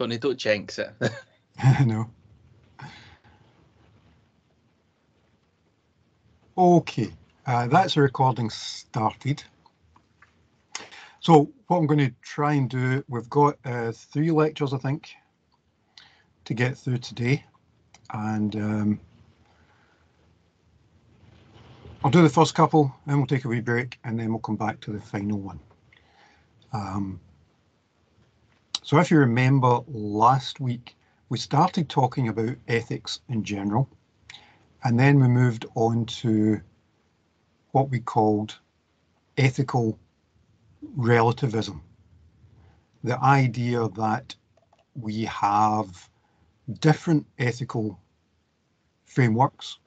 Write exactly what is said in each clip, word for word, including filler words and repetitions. Tony, don't jinx it. No. Okay, uh, that's the recording started. So what I'm going to try and do, we've got uh, three lectures, I think, to get through today. And um, I'll do the first couple, then we'll take a wee break, and then we'll come back to the final one. Um, so if you remember last week, we started talking about ethics in general, and then we moved on to what we called ethical relativism. The idea that we have different ethical frameworks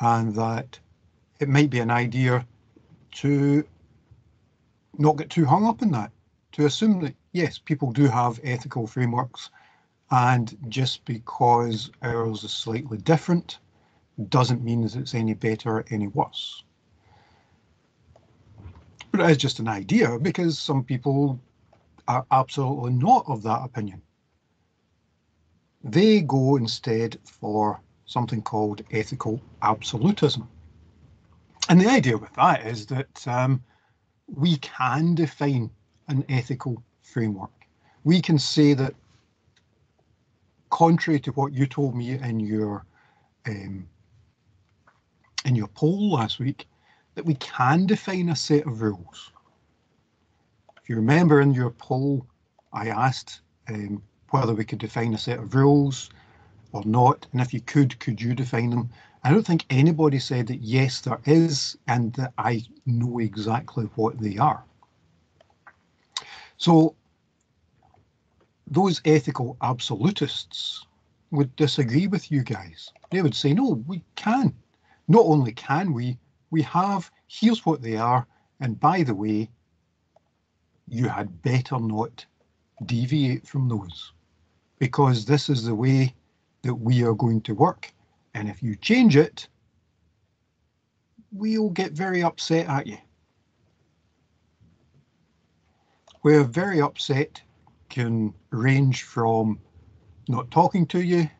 and that it might be an idea to not get too hung up in that, to assume that, yes, people do have ethical frameworks, and just because ours is slightly different doesn't mean that it's any better or any worse. But it is just an idea, because some people are absolutely not of that opinion. They go instead for something called ethical absolutism. And the idea with that is that um, we can define an ethical framework. We can say that, contrary to what you told me in your um, in your poll last week, that we can define a set of rules. If you remember in your poll, I asked um, whether we could define a set of rules or not, and if you could, could you define them? I don't think anybody said that yes, there is, and that I know exactly what they are. So those ethical absolutists would disagree with you guys. They would say, no, we can. Not only can we, we have, here's what they are, and by the way, you had better not deviate from those, because this is the way that we are going to work, and if you change it, we'll get very upset at you. We're very upset can range from not talking to you,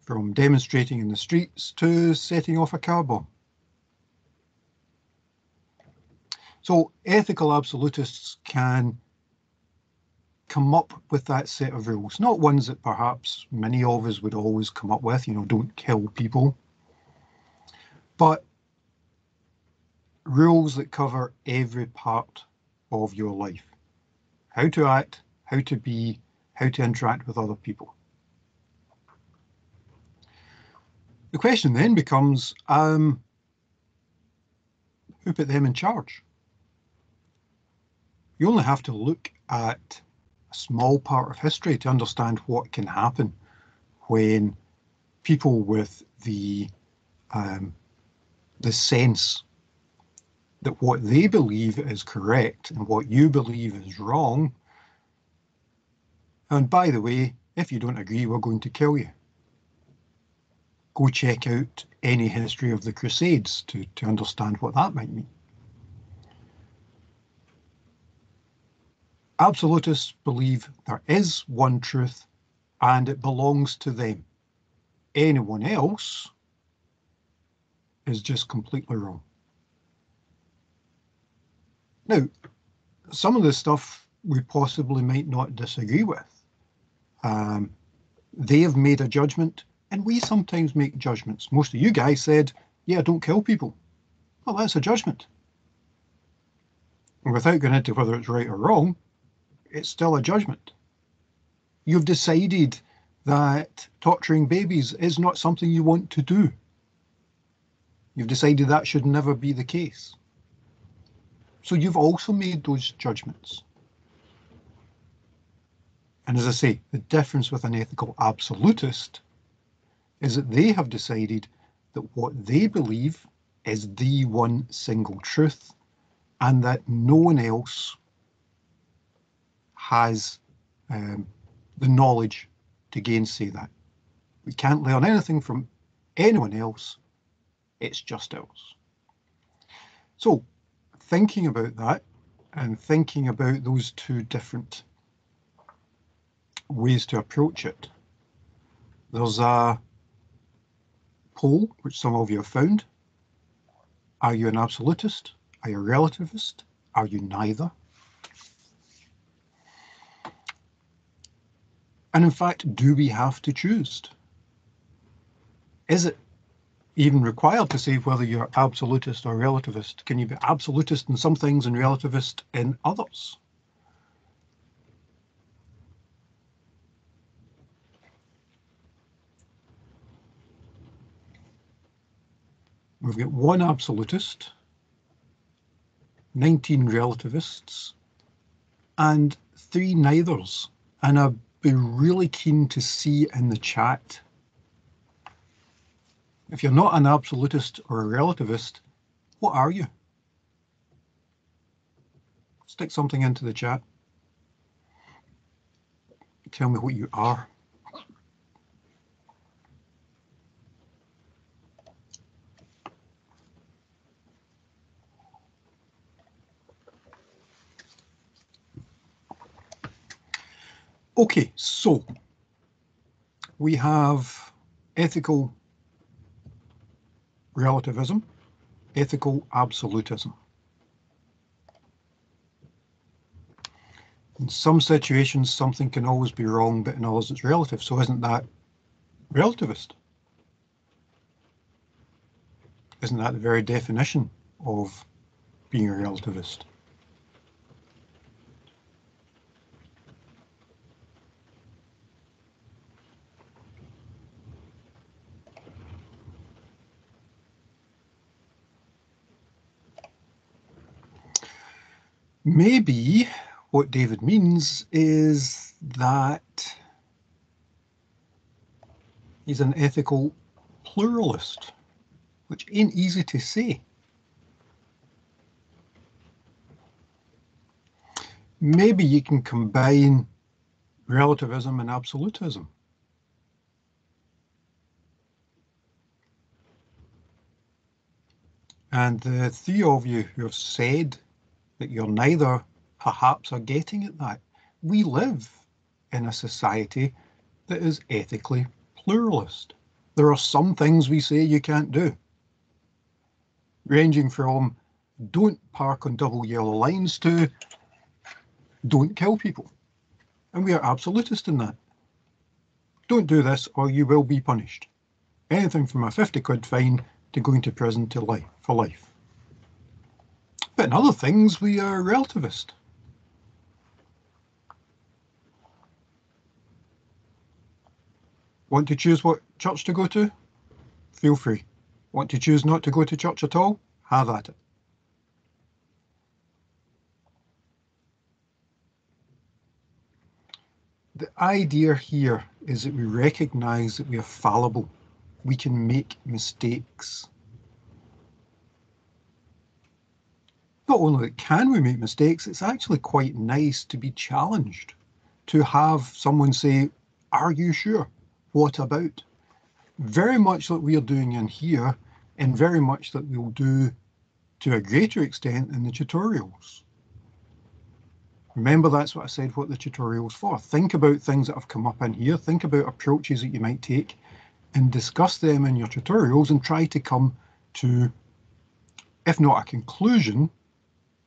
from demonstrating in the streets, to setting off a car bomb. So ethical absolutists can come up with that set of rules, not ones that perhaps many of us would always come up with, you know, don't kill people, but rules that cover every part of your life. How to act, how to be, how to interact with other people. The question then becomes, um, who put them in charge? You only have to look at a small part of history to understand what can happen when people with the, um, the sense that what they believe is correct and what you believe is wrong. And by the way, if you don't agree, we're going to kill you. Go check out any history of the Crusades to, to understand what that might mean. Absolutists believe there is one truth and it belongs to them. Anyone else is just completely wrong. Now, some of the stuff we possibly might not disagree with. Um, they have made a judgment, and we sometimes make judgments. Most of you guys said, yeah, don't kill people. Well, that's a judgment. And without going into whether it's right or wrong, it's still a judgment. You've decided that torturing babies is not something you want to do. You've decided that should never be the case. So you've also made those judgments. And as I say, the difference with an ethical absolutist is that they have decided that what they believe is the one single truth and that no one else has um, the knowledge to gainsay that. We can't learn anything from anyone else. It's just ours. So thinking about that and thinking about those two different ways to approach it. There's a poll, which some of you have found. Are you an absolutist? Are you a relativist? Are you neither? And in fact, do we have to choose? Is it even required to say whether you're absolutist or relativist? Can you be absolutist in some things and relativist in others? We've got one absolutist, nineteen relativists, and three neithers. And I'd be really keen to see in the chat, if you're not an absolutist or a relativist, what are you? Stick something into the chat. Tell me what you are. Okay, so we have ethical relativism, ethical absolutism. In some situations, something can always be wrong, but in others it's relative. So isn't that relativist? Isn't that the very definition of being a relativist? Maybe what David means is that he's an ethical pluralist, which ain't easy to say. Maybe you can combine relativism and absolutism. And the three of you who have said that you're neither, perhaps, are getting at that. We live in a society that is ethically pluralist. There are some things we say you can't do, ranging from don't park on double yellow lines to don't kill people. And we are absolutist in that. Don't do this or you will be punished. Anything from a fifty quid fine to going to prison to life, for life. But in other things, we are relativist. Want to choose what church to go to? Feel free. Want to choose not to go to church at all? Have at it. The idea here is that we recognise that we are fallible. We can make mistakes. Not only can we make mistakes, it's actually quite nice to be challenged, to have someone say, are you sure? What about? Very much that we are doing in here, and very much that we'll do to a greater extent in the tutorials. Remember, that's what I said, what the tutorial's for. Think about things that have come up in here, think about approaches that you might take, and discuss them in your tutorials and try to come to, if not a conclusion,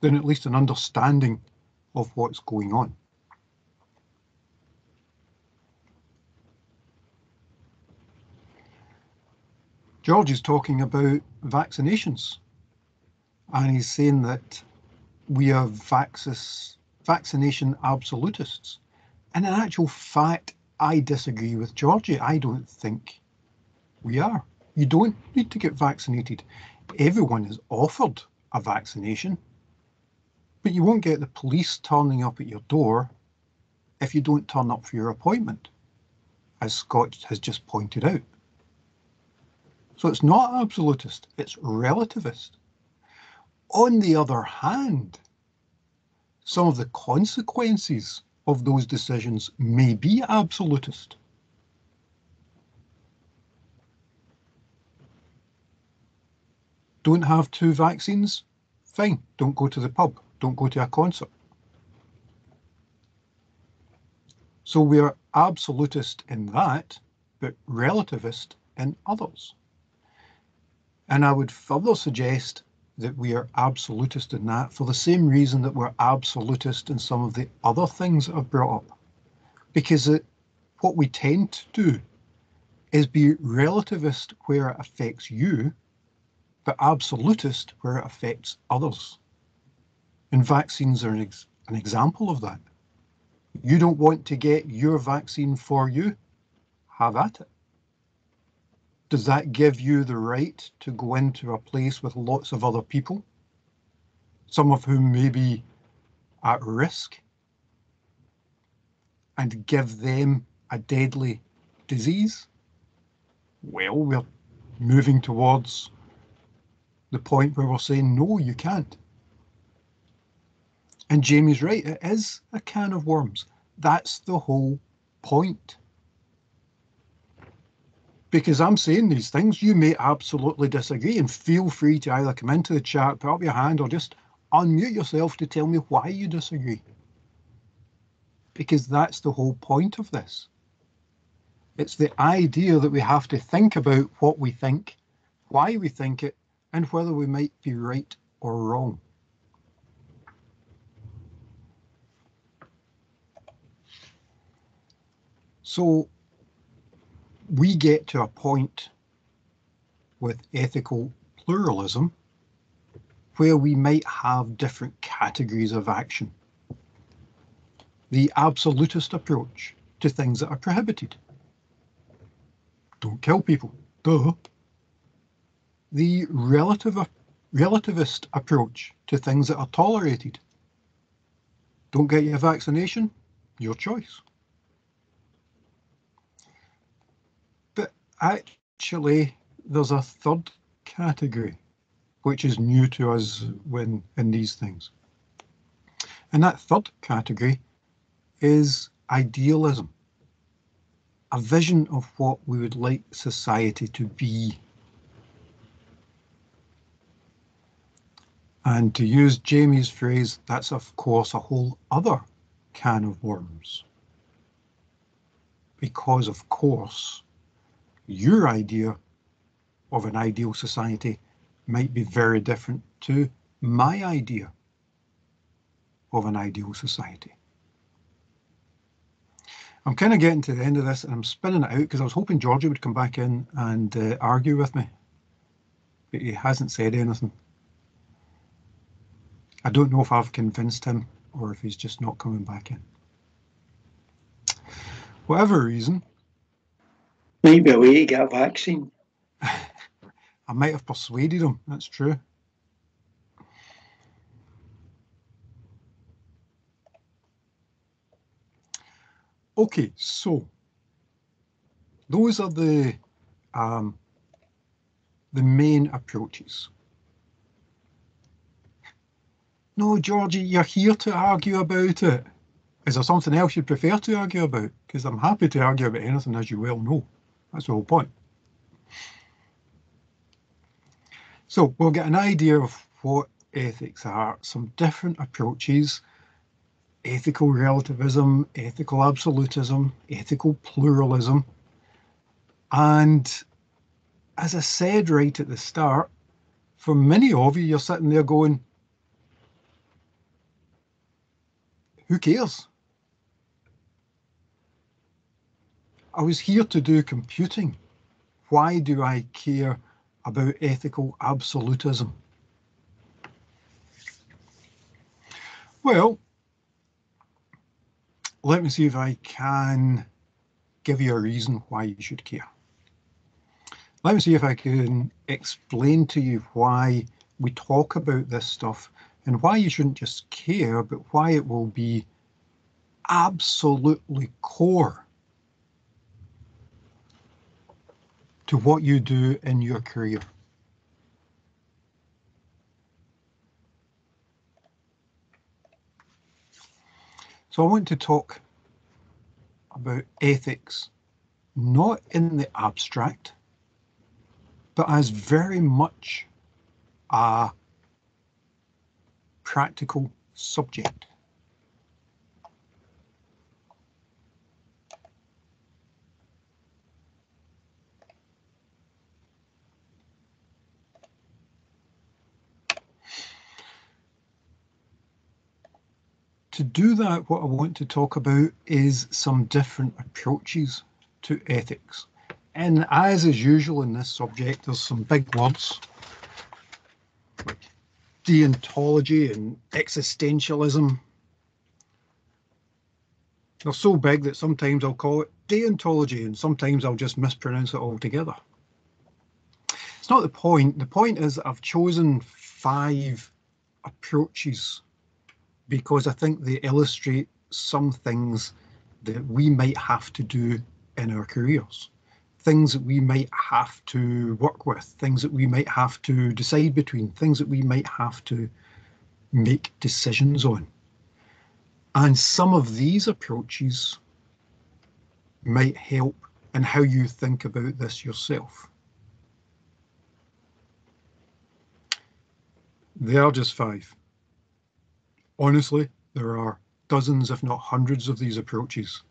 then at least an understanding of what's going on. George is talking about vaccinations, and he's saying that we are vaxis, vaccination absolutists. And in actual fact, I disagree with Georgie. I don't think we are. You don't need to get vaccinated. Everyone is offered a vaccination. But you won't get the police turning up at your door if you don't turn up for your appointment, as Scott has just pointed out. So it's not absolutist, it's relativist. On the other hand, some of the consequences of those decisions may be absolutist. Don't have two vaccines? Fine, don't go to the pub. Don't go to a concert. So we are absolutist in that, but relativist in others. And I would further suggest that we are absolutist in that for the same reason that we're absolutist in some of the other things that I've brought up. Because it, what we tend to do is be relativist where it affects you, but absolutist where it affects others. And vaccines are an, ex an example of that. You don't want to get your vaccine for you, have at it. Does that give you the right to go into a place with lots of other people, some of whom may be at risk, and give them a deadly disease? Well, we're moving towards the point where we're saying, no, you can't. And Jamie's right, it is a can of worms. That's the whole point. Because I'm saying these things, you may absolutely disagree, and feel free to either come into the chat, put up your hand, or just unmute yourself to tell me why you disagree. Because that's the whole point of this. It's the idea that we have to think about what we think, why we think it, and whether we might be right or wrong. So we get to a point with ethical pluralism where we might have different categories of action. The absolutist approach to things that are prohibited. Don't kill people, duh. The relative, relativist approach to things that are tolerated. Don't get your vaccination, your choice. Actually, there's a third category, which is new to us when in these things. And that third category is idealism, a vision of what we would like society to be. And to use Jamie's phrase, that's of course a whole other can of worms. Because of course, your idea of an ideal society might be very different to my idea of an ideal society. I'm kind of getting to the end of this and I'm spinning it out because I was hoping Georgie would come back in and uh, argue with me, but he hasn't said anything. I don't know if I've convinced him or if he's just not coming back in. Whatever reason, might be a way to get a vaccine. I might have persuaded him, that's true. Okay, so those are the um, the main approaches. No, Georgie, you're here to argue about it. Is there something else you'd prefer to argue about? Because I'm happy to argue about anything, as you well know. That's the whole point. So we'll get an idea of what ethics are, some different approaches, ethical relativism, ethical absolutism, ethical pluralism. And as I said right at the start, for many of you, you're sitting there going, who cares? I was here to do computing. Why do I care about ethical absolutism? Well, let me see if I can give you a reason why you should care. Let me see if I can explain to you why we talk about this stuff and why you shouldn't just care, but why it will be absolutely core to what you do in your career. So I want to talk about ethics, not in the abstract, but as very much a practical subject. To do that, what I want to talk about is some different approaches to ethics. And as is usual in this subject, there's some big words like deontology and existentialism. They're so big that sometimes I'll call it deontology and sometimes I'll just mispronounce it altogether. It's not the point. The point is I've chosen five approaches because I think they illustrate some things that we might have to do in our careers, things that we might have to work with, things that we might have to decide between, things that we might have to make decisions on. And some of these approaches might help in how you think about this yourself. There are just five. Honestly, there are dozens, if not hundreds, of these approaches,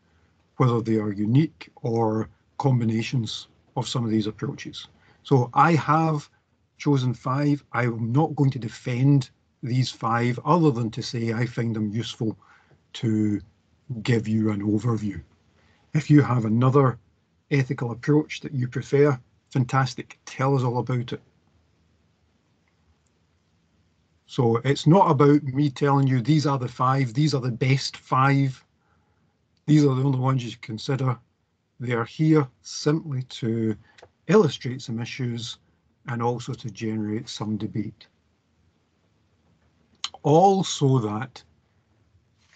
whether they are unique or combinations of some of these approaches. So I have chosen five. I'm not going to defend these five other than to say I find them useful to give you an overview. If you have another ethical approach that you prefer, fantastic, tell us all about it. So it's not about me telling you these are the five, these are the best five, these are the only ones you should consider. They are here simply to illustrate some issues and also to generate some debate. All so that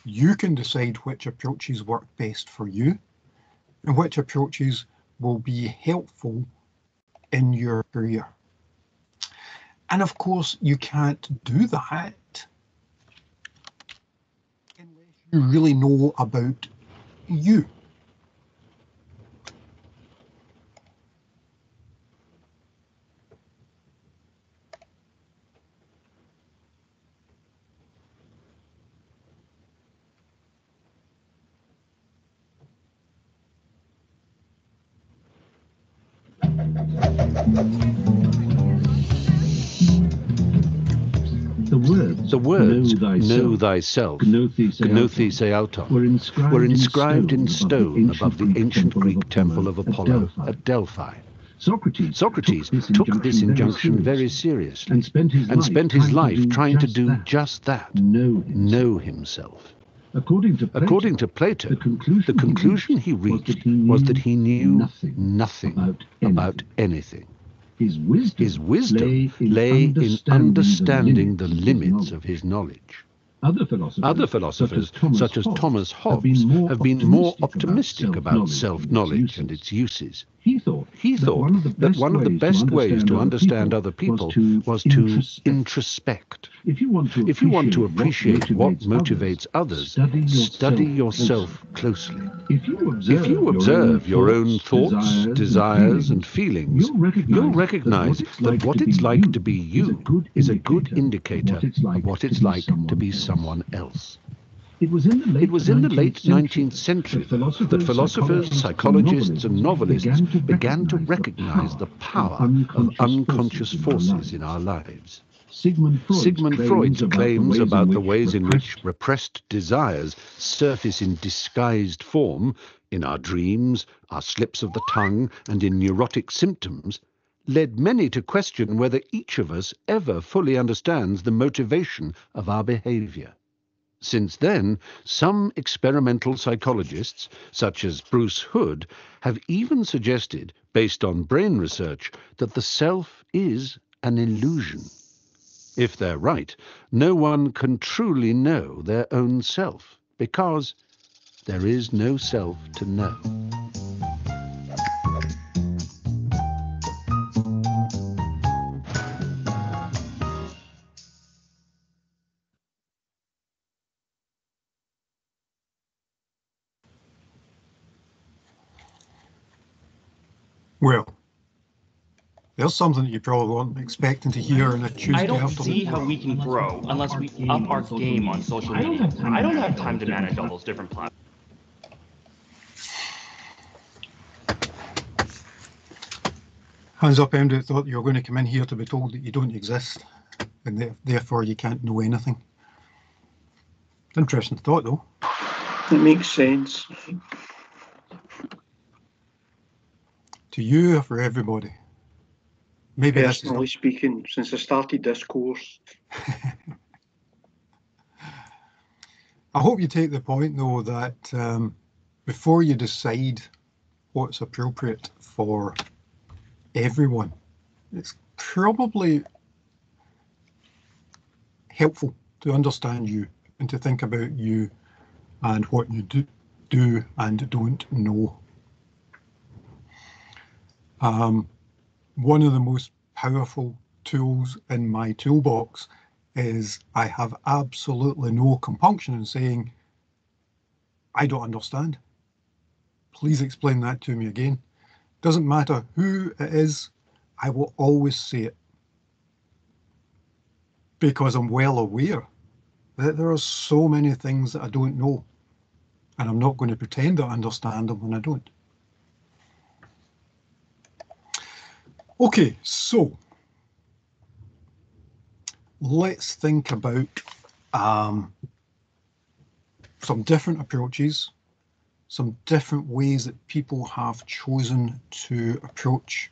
you can decide which approaches work best for you and which approaches will be helpful in your career. And of course, you can't do that unless you really know about you. The words, the words know thyself, know thyself gnothise auton, were inscribed, were inscribed in stone, in stone above the ancient Greek temple of Apollo at Delphi. Socrates, Socrates took this injunction, took this injunction very seriously and spent his and life, spent his life trying to do just that, know himself. Know himself. According to Plato, According to Plato the, conclusion the conclusion he reached was that he knew, was that he knew nothing, nothing about anything. About anything. His wisdom, his wisdom lay in lay understanding, in understanding the, limits the limits of his knowledge. Other philosophers, Other philosophers such, as such as Thomas Hobbes, have been more, have been optimistic, more optimistic about self-knowledge and its uses. He thought, he thought that one of the best ways to understand other people was to introspect. If you want to, if you want to appreciate what motivates others, study yourself closely. If you observe, if you observe your own thoughts, desires, and feelings, you'll recognize that what it's like to be you is a good indicator of what it's like to be someone. Someone else. It was in the late, in the late nineteenth century that, that philosophers, psychologists, and novelists began to, began to recognize the power of unconscious forces in our lives. Sigmund Freud's, Sigmund Freud's claims about the ways in which repressed desires surface in disguised form in our dreams, our slips of the tongue, and in neurotic symptoms led many to question whether each of us ever fully understands the motivation of our behaviour. Since then, some experimental psychologists, such as Bruce Hood, have even suggested, based on brain research, that the self is an illusion. If they're right, no one can truly know their own self, because there is no self to know. Well, there's something that you probably weren't expecting to hear on a Tuesday afternoon. I don't afternoon. see how we can grow unless we up our game on social media. I don't have time to manage all those different platforms. Hands up, Andrew, thought you were going to come in here to be told that you don't exist and therefore you can't know anything. Interesting thought, though. It makes sense. To you or for everybody? Maybe personally speaking, since I started this course. I hope you take the point, though, that um, before you decide what's appropriate for everyone, it's probably helpful to understand you and to think about you and what you do, do and don't know. Um, one of the most powerful tools in my toolbox is I have absolutely no compunction in saying, I don't understand. Please explain that to me again. Doesn't matter who it is, I will always say it. Because I'm well aware that there are so many things that I don't know, and I'm not going to pretend that I understand them when I don't. Okay, so let's think about um, some different approaches, some different ways that people have chosen to approach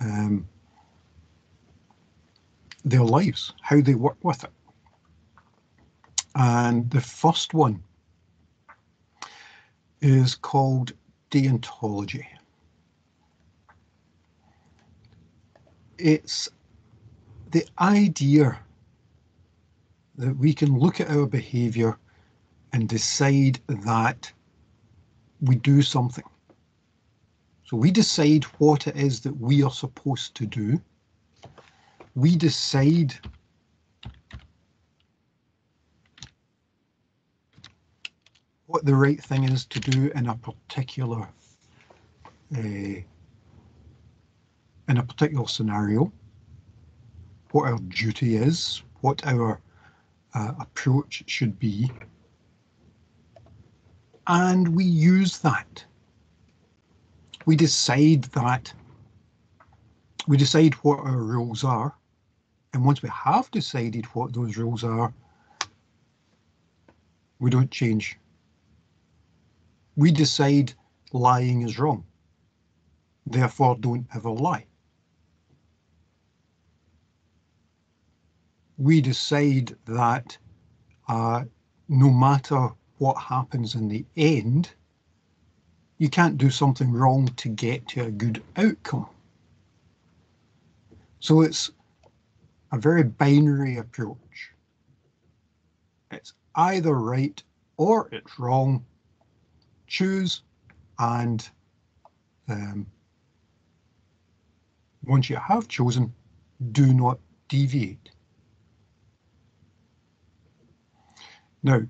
um, their lives, how they work with it. And the first one is called deontology. It's the idea that we can look at our behaviour and decide that we do something. So we decide what it is that we are supposed to do. We decide what the right thing is to do in a particular uh, in a particular scenario, what our duty is, what our uh, approach should be, and we use that. We decide that, we decide what our rules are, and once we have decided what those rules are, we don't change. We decide lying is wrong, therefore don't ever lie. We decide that uh, no matter what happens in the end, you can't do something wrong to get to a good outcome. So it's a very binary approach. It's either right or it's wrong. Choose, and um, once you have chosen, do not deviate. Now,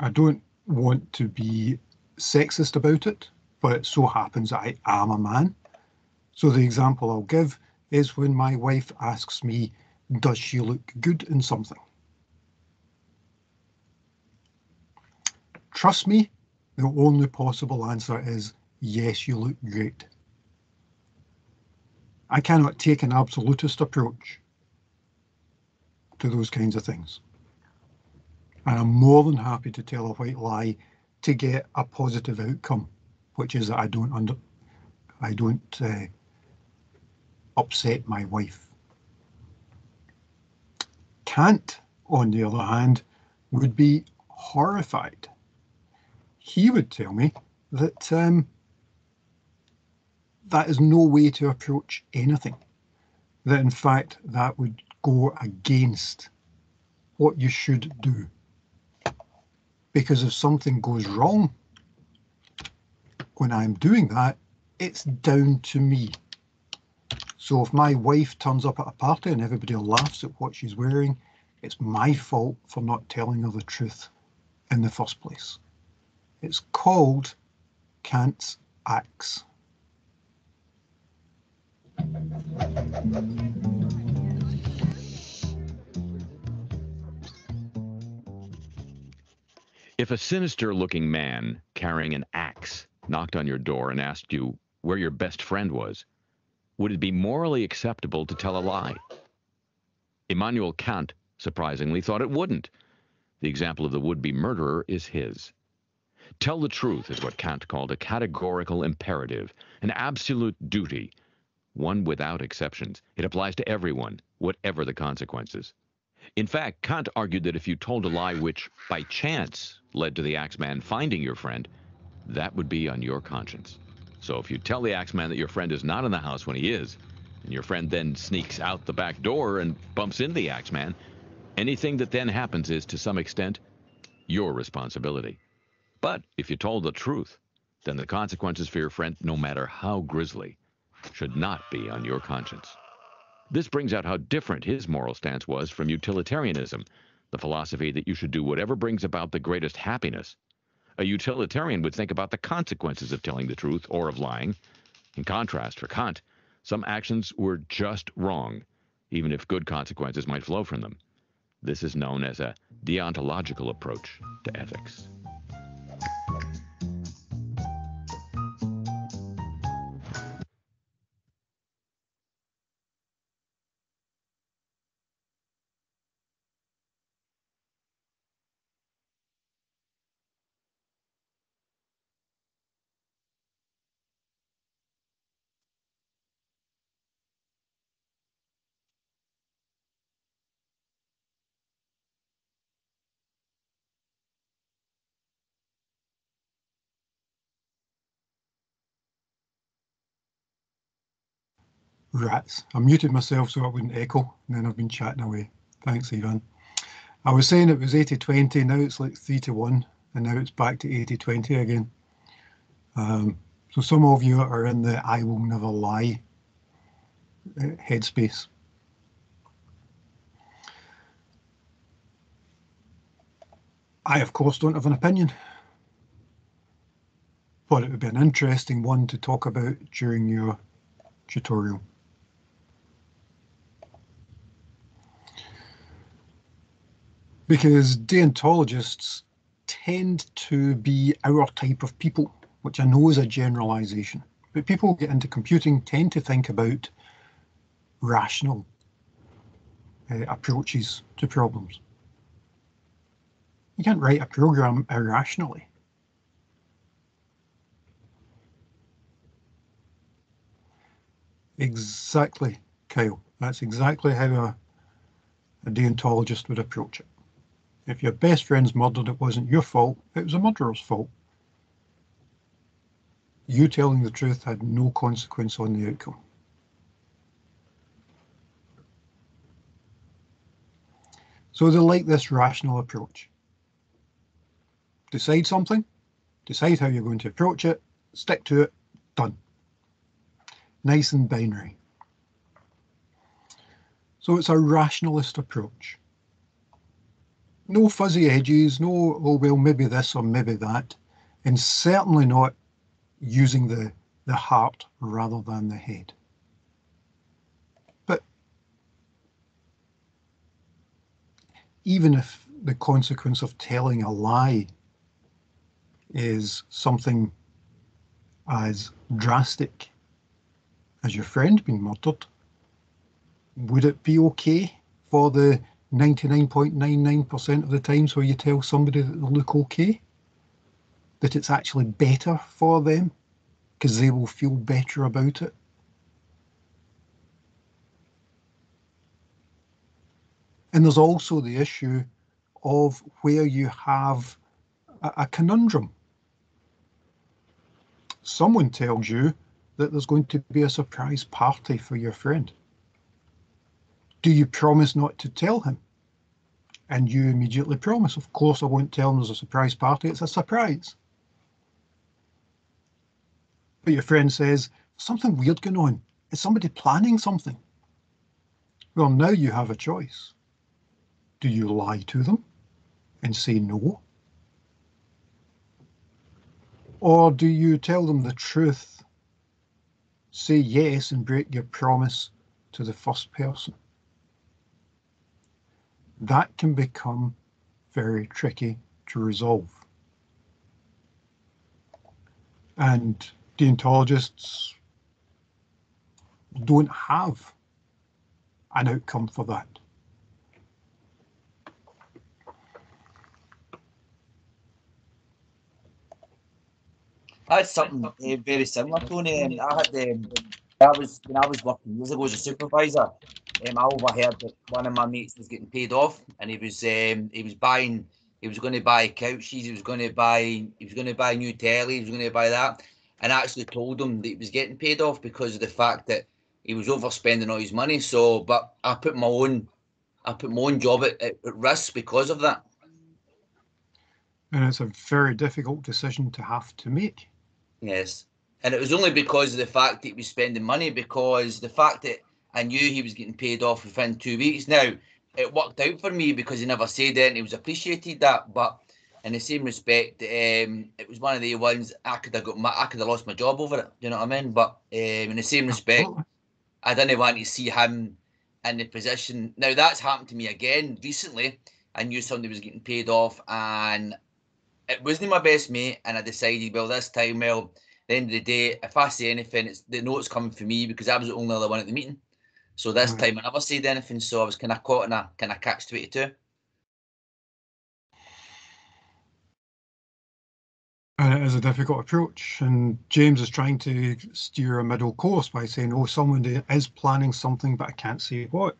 I don't want to be sexist about it, but it so happens I am a man. So the example I'll give is when my wife asks me, does she look good in something? Trust me, the only possible answer is, yes, you look great. I cannot take an absolutist approach to those kinds of things. And I'm more than happy to tell a white lie to get a positive outcome, which is that I don't, under, I don't uh, upset my wife. Kant, on the other hand, would be horrified. He would tell me that um, that is no way to approach anything. That in fact, that would go against what you should do. Because if something goes wrong when I'm doing that, it's down to me. So if my wife turns up at a party and everybody laughs at what she's wearing, it's my fault for not telling her the truth in the first place. It's called Kant's axe. If a sinister-looking man carrying an axe knocked on your door and asked you where your best friend was, would it be morally acceptable to tell a lie? Immanuel Kant, surprisingly, thought it wouldn't, The example of the would-be murderer is his. Tell the truth is what Kant called a categorical imperative, an absolute duty, one without exceptions. It applies to everyone, whatever the consequences. In fact, Kant argued that if you told a lie which, by chance, led to the axeman finding your friend, that would be on your conscience. So if you tell the axeman that your friend is not in the house when he is, and your friend then sneaks out the back door and bumps into the axeman, anything that then happens is, to some extent, your responsibility. But if you told the truth, then the consequences for your friend, no matter how grisly, should not be on your conscience. This brings out how different his moral stance was from utilitarianism, the philosophy that you should do whatever brings about the greatest happiness. A utilitarian would think about the consequences of telling the truth or of lying. In contrast, for Kant, some actions were just wrong, even if good consequences might flow from them. This is known as a deontological approach to ethics. Rats. I muted myself so it wouldn't echo, and then I've been chatting away. Thanks, Ivan. I was saying it was eighty twenty, now it's like three to one, and now it's back to eighty twenty again. Um, so some of you are in the I will never lie headspace. I, of course, don't have an opinion, but it would be an interesting one to talk about during your tutorial. Because deontologists tend to be our type of people, which I know is a generalization, but people who get into computing tend to think about rational uh, approaches to problems. You can't write a program irrationally. Exactly, Kyle. That's exactly how a, a deontologist would approach it. If your best friend's murdered, it wasn't your fault, it was the murderer's fault. You telling the truth had no consequence on the outcome. So they like this rational approach. Decide something, decide how you're going to approach it, stick to it, done. Nice and binary. So it's a rationalist approach. No fuzzy edges, no, oh, well, maybe this or maybe that, and certainly not using the, the heart rather than the head. But even if the consequence of telling a lie is something as drastic as your friend being murdered, would it be okay for the ninety-nine point nine nine percent of the times where you tell somebody that they look okay, that it's actually better for them because they will feel better about it? And there's also the issue of where you have a, a conundrum. Someone tells you that there's going to be a surprise party for your friend. Do you promise not to tell him? And you immediately promise, of course I won't tell him there's a surprise party, it's a surprise. But your friend says, something weird going on. Is somebody planning something? Well, now you have a choice. Do you lie to them and say no? Or do you tell them the truth, say yes and break your promise to the first person? That can become very tricky to resolve. And deontologists don't have an outcome for that. That's something uh, very similar, Tony. Um, I had um, I was when I was working years ago as a supervisor. Um, I overheard that one of my mates was getting paid off, and he was um, he was buying. He was going to buy couches. He was going to buy. He was going to buy new telly. He was going to buy that, and I actually told him that he was getting paid off because of the fact that he was overspending all his money. So, but I put my own, I put my own job at, at risk because of that. And it's a very difficult decision to have to make. Yes, and it was only because of the fact that he was spending money, because the fact that I knew he was getting paid off within two weeks now. It worked out for me because he never said it and he was appreciated that, but in the same respect, um, it was one of the ones I could have got my, I could have lost my job over it, you know what I mean? But um, in the same respect, I didn't want to see him in the position. Now that's happened to me again recently. I knew somebody was getting paid off and it wasn't my best mate, and I decided, well, this time, well, at the end of the day, if I say anything, it's the note's coming for me because I was the only other one at the meeting. So this time I never said anything, so I was kind of caught in a kind of catch twenty-two. And it is a difficult approach, and James is trying to steer a middle course by saying, oh, someone is planning something, but I can't see what.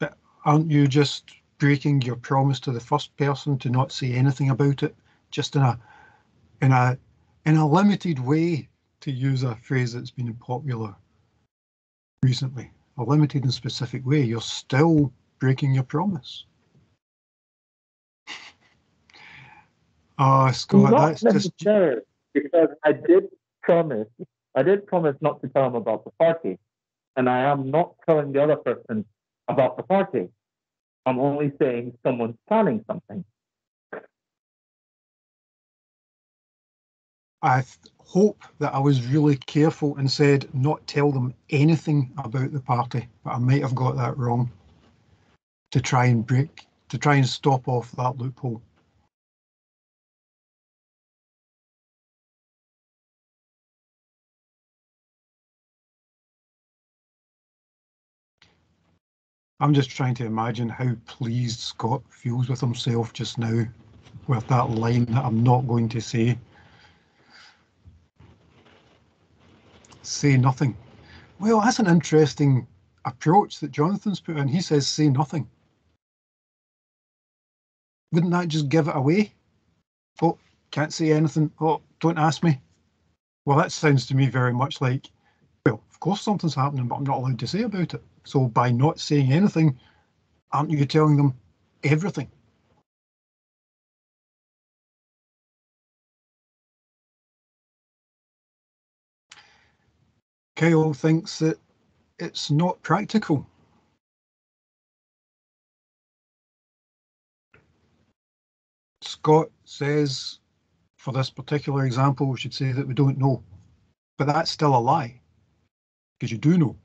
But aren't you just breaking your promise to the first person to not say anything about it, just in a, in a, in a limited way, to use a phrase that's been popular recently? A limited and specific way, you're still breaking your promise. Oh, Scott, not that's just sure, because I did promise. I did promise not to tell him about the party, and I am not telling the other person about the party. I'm only saying someone's planning something. I hope that I was really careful and said not tell them anything about the party, but I might have got that wrong to try and break, to try and stop off that loophole. I'm just trying to imagine how pleased Scott feels with himself just now with that line that I'm not going to say. Say nothing. Well, that's an interesting approach that Jonathan's put in. He says say nothing. Wouldn't that just give it away? Oh, can't say anything. Oh, don't ask me. Well, that sounds to me very much like, well, of course something's happening, but I'm not allowed to say about it. So by not saying anything, aren't you telling them everything? Kyle thinks that it's not practical. Scott says, for this particular example, we should say that we don't know. But that's still a lie, because you do know.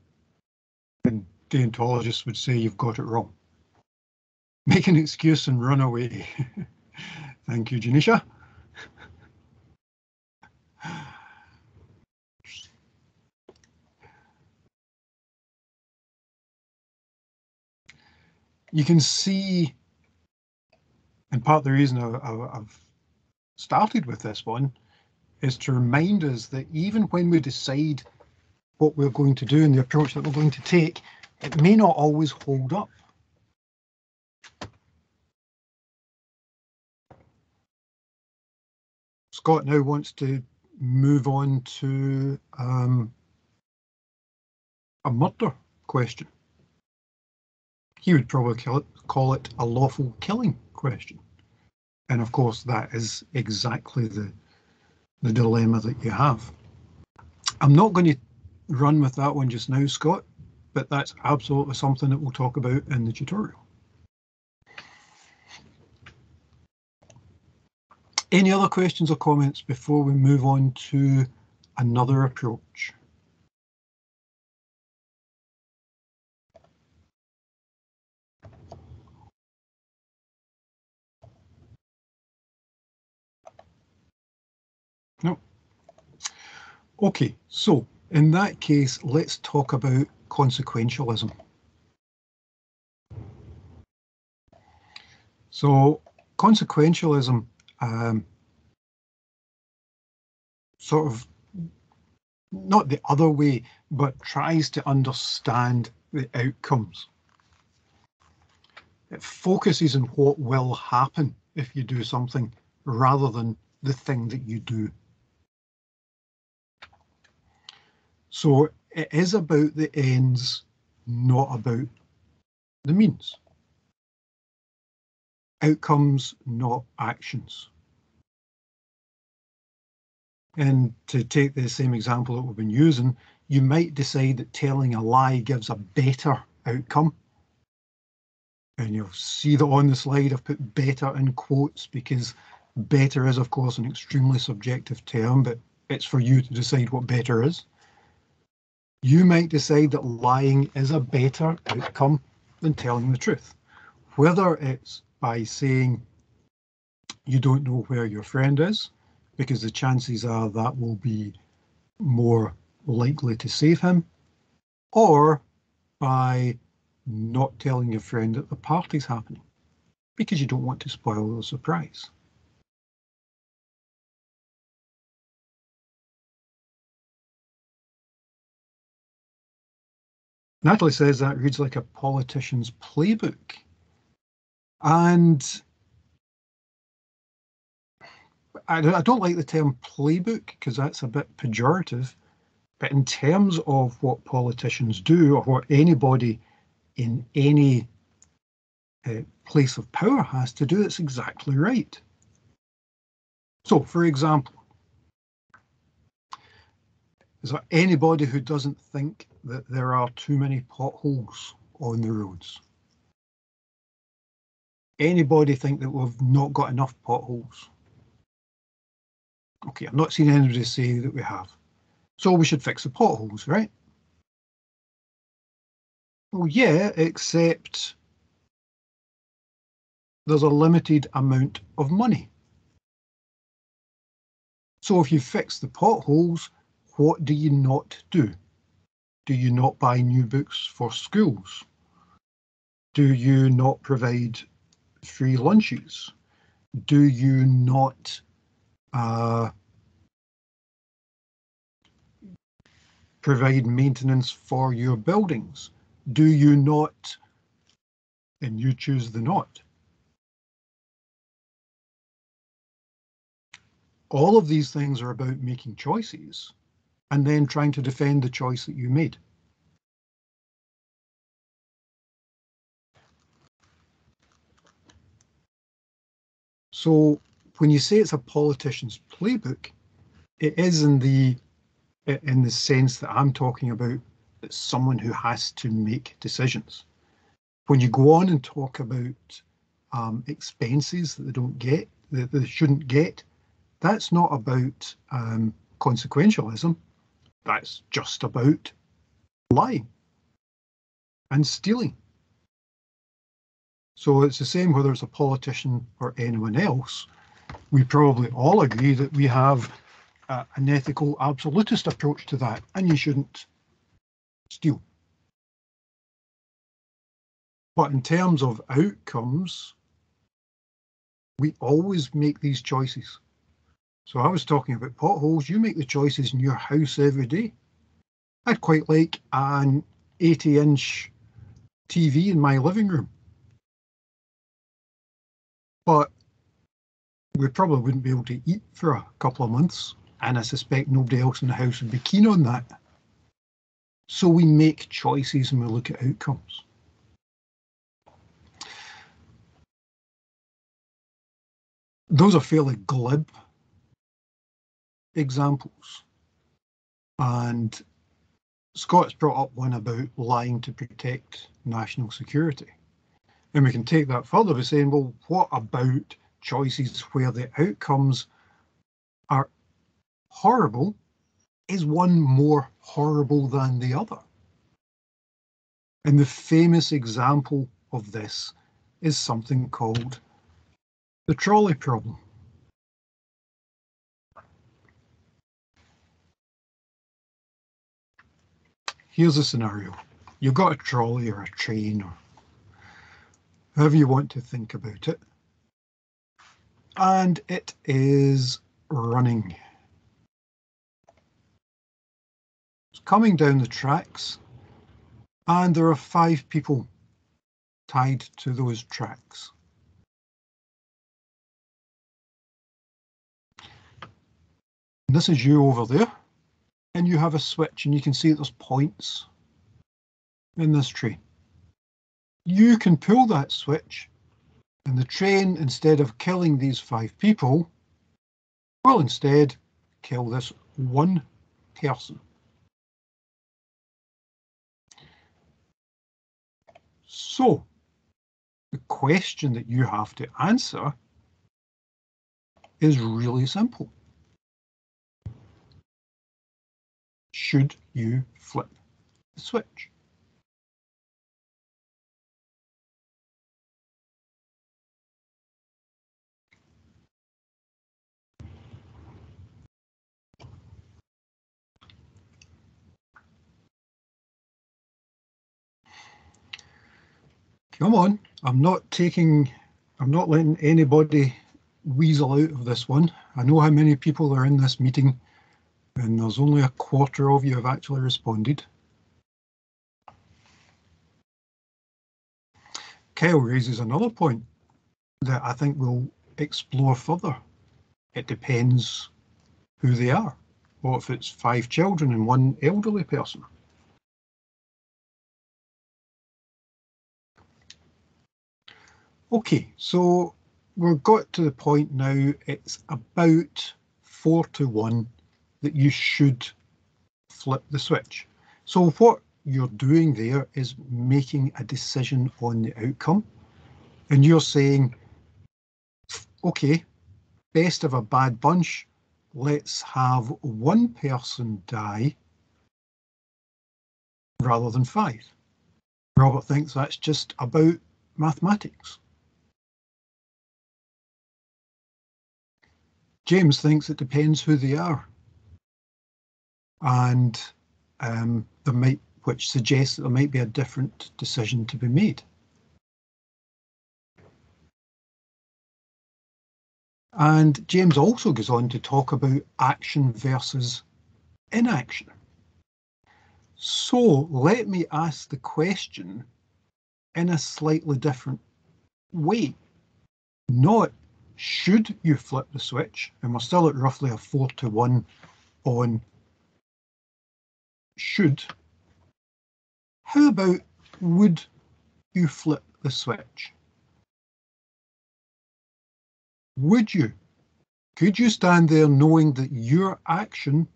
And deontologists would say you've got it wrong. Make an excuse and run away. Thank you, Janisha. You can see, and part of the reason I, I've started with this one is to remind us that even when we decide what we're going to do and the approach that we're going to take, it may not always hold up. Scott now wants to move on to um, a murder question. He would probably call it, call it a lawful killing question. And of course, that is exactly the, the dilemma that you have. I'm not going to run with that one just now, Scott, but that's absolutely something that we'll talk about in the tutorial. Any other questions or comments before we move on to another approach? No. OK, so in that case, let's talk about consequentialism. So consequentialism um, sort of not the other way, but tries to understand the outcomes. It focuses on what will happen if you do something rather than the thing that you do. So it is about the ends, not about the means. Outcomes, not actions. And to take the same example that we've been using, you might decide that telling a lie gives a better outcome. And you'll see that on the slide I've put better in quotes because better is, of course, an extremely subjective term, but it's for you to decide what better is. You might decide that lying is a better outcome than telling the truth, whether it's by saying you don't know where your friend is, because the chances are that will be more likely to save him, or by not telling your friend that the party's happening, because you don't want to spoil the surprise. Natalie says that reads like a politician's playbook. And I don't like the term playbook because that's a bit pejorative, but in terms of what politicians do or what anybody in any uh, place of power has to do, that's exactly right. So, for example, is there anybody who doesn't think that there are too many potholes on the roads? Anybody think that we've not got enough potholes? OK, I've not seen anybody say that we have. So we should fix the potholes, right? Well, yeah, except there's a limited amount of money. So if you fix the potholes, what do you not do? Do you not buy new books for schools? Do you not provide free lunches? Do you not uh, provide maintenance for your buildings? Do you not? And you choose the not. All of these things are about making choices and then trying to defend the choice that you made. So when you say it's a politician's playbook, it is in the in the sense that I'm talking about. It's someone who has to make decisions. When you go on and talk about um, expenses that they don't get, that they shouldn't get, that's not about um, consequentialism. That's just about lying and stealing. So it's the same whether it's a politician or anyone else. We probably all agree that we have uh, an ethical absolutist approach to that, and you shouldn't steal. But in terms of outcomes, we always make these choices. So I was talking about potholes. You make the choices in your house every day. I'd quite like an eighty inch T V in my living room. But we probably wouldn't be able to eat for a couple of months, and I suspect nobody else in the house would be keen on that. So we make choices and we look at outcomes. Those are fairly glib examples. And Scott's brought up one about lying to protect national security. And we can take that further by saying, well, what about choices where the outcomes are horrible? Is one more horrible than the other? And the famous example of this is something called the trolley problem. Here's a scenario. You've got a trolley or a train or however you want to think about it, and it is running. coming down the tracks, and there are five people tied to those tracks. And this is you over there, and you have a switch, and you can see there's points in this tree. You can pull that switch, and the train, instead of killing these five people, will instead kill this one person. So, the question that you have to answer is really simple. Should you flip the switch? Come on, I'm not taking, I'm not letting anybody weasel out of this one. I know how many people are in this meeting, and there's only a quarter of you have actually responded. Kyle raises another point that I think we'll explore further. It depends who they are, or if it's five children and one elderly person. OK, so we've got to the point now, it's about four to one that you should flip the switch. So what you're doing there is making a decision on the outcome. And you're saying, OK, best of a bad bunch, let's have one person die rather than five. Robert thinks that's just about mathematics. James thinks it depends who they are, and um, there might, which suggests that there might be a different decision to be made. And James also goes on to talk about action versus inaction. So let me ask the question in a slightly different way, not should you flip the switch, and we're still at roughly a four to one on should. How about would you flip the switch? Would you? Could you stand there knowing that your action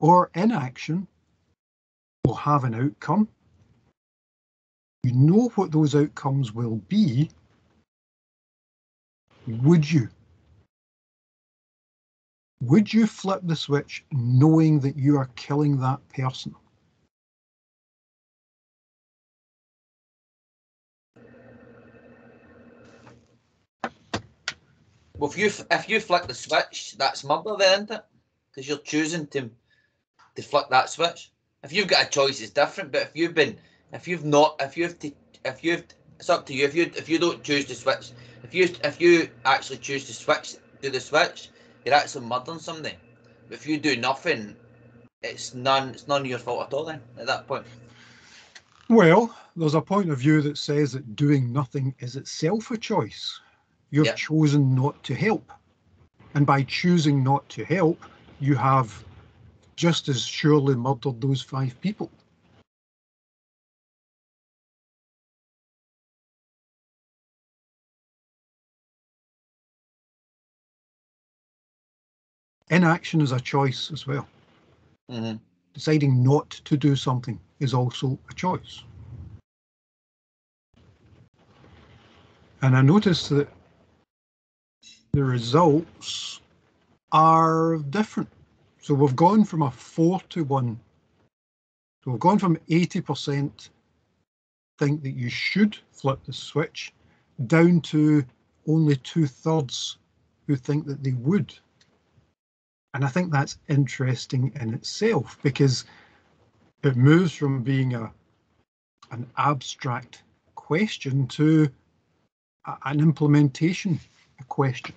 or inaction will have an outcome? You know what those outcomes will be. Would you? Would you flip the switch knowing that you are killing that person? Well, if you if you flip the switch, that's murder then, isn't it? Because you're choosing to to flip that switch. If you've got a choice, it's different. But if you've been, if you've not, if you've to, if you've, it's up to you. If you if you don't choose to switch. If you if you actually choose to switch, do the switch, you're actually murdering somebody. But if you do nothing, it's none it's none of your fault at all. Then at that point, well, there's a point of view that says that doing nothing is itself a choice. You've yep. chosen not to help, and by choosing not to help, you have just as surely murdered those five people. Inaction is a choice as well. Mm-hmm. Deciding not to do something is also a choice. And I noticed that the results are different. So we've gone from a four to one. So we've gone from eighty percent think that you should flip the switch down to only two thirds who think that they would. And I think that's interesting in itself, because it moves from being a an abstract question to a, an implementation question.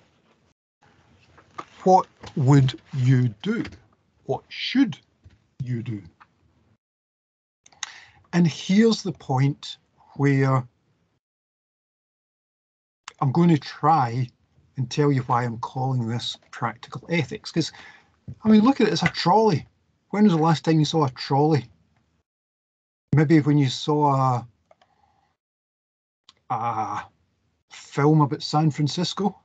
What would you do? What should you do. And here's the point where I'm going to try and tell you why I'm calling this practical ethics, because I mean, look at it, it's a trolley. When was the last time you saw a trolley? Maybe when you saw a, a film about San Francisco.